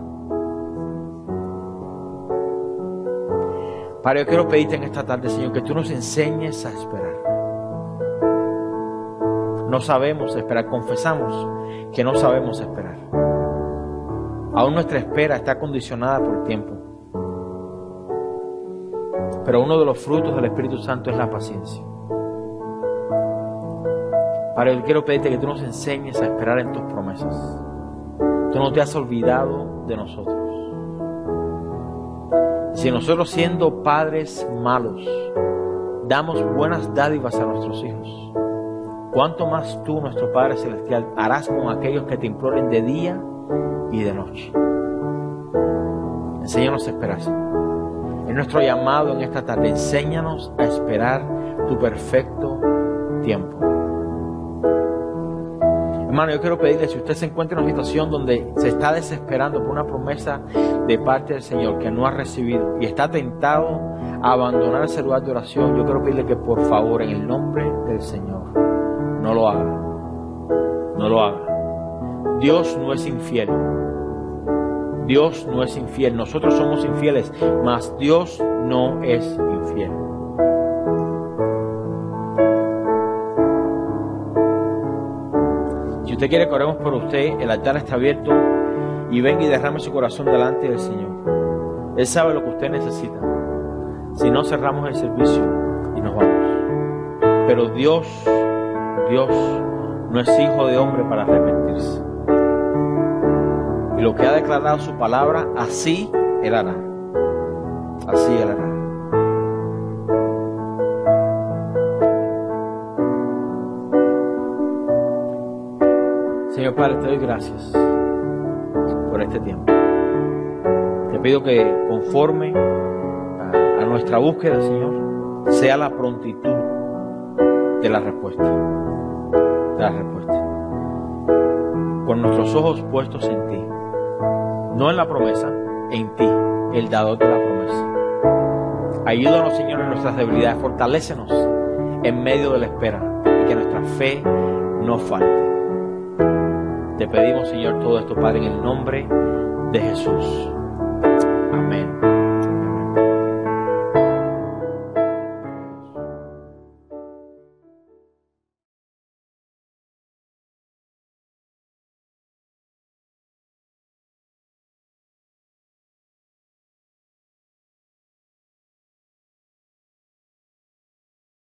Padre, yo quiero pedirte en esta tarde, Señor, que tú nos enseñes a esperar. No sabemos esperar, confesamos que no sabemos esperar. Aún nuestra espera está condicionada por el tiempo. Pero uno de los frutos del Espíritu Santo es la paciencia. Padre, yo quiero pedirte que tú nos enseñes a esperar en tus promesas. Tú no te has olvidado de nosotros. Si nosotros, siendo padres malos, damos buenas dádivas a nuestros hijos, ¿cuánto más tú, nuestro Padre Celestial, harás con aquellos que te imploren de día y de noche? Enséñanos a esperar. Es nuestro llamado en esta tarde. Enséñanos a esperar tu perfecto tiempo. Hermano, yo quiero pedirle, si usted se encuentra en una situación donde se está desesperando por una promesa de parte del Señor que no ha recibido y está tentado a abandonar ese lugar de oración, yo quiero pedirle que por favor, en el nombre del Señor, no lo haga. No lo haga. Dios no es infiel. Dios no es infiel. Nosotros somos infieles, mas Dios no es infiel. Si usted quiere que oremos por usted, el altar está abierto y venga y derrame su corazón delante del Señor. Él sabe lo que usted necesita. Si no, cerramos el servicio y nos vamos. Pero Dios no es hijo de hombre para arrepentirse. Y lo que ha declarado su palabra, así Él hará. Así Él hará. Señor Padre, te doy gracias por este tiempo. Te pido que conforme a nuestra búsqueda, Señor, sea la prontitud de la respuesta. La respuesta con nuestros ojos puestos en ti, no en la promesa, en ti, el dador de la promesa. Ayúdanos, Señor, en nuestras debilidades, fortalécenos en medio de la espera y que nuestra fe no falte. Te Te pedimos, Señor, todo esto, Padre, en el nombre de Jesús.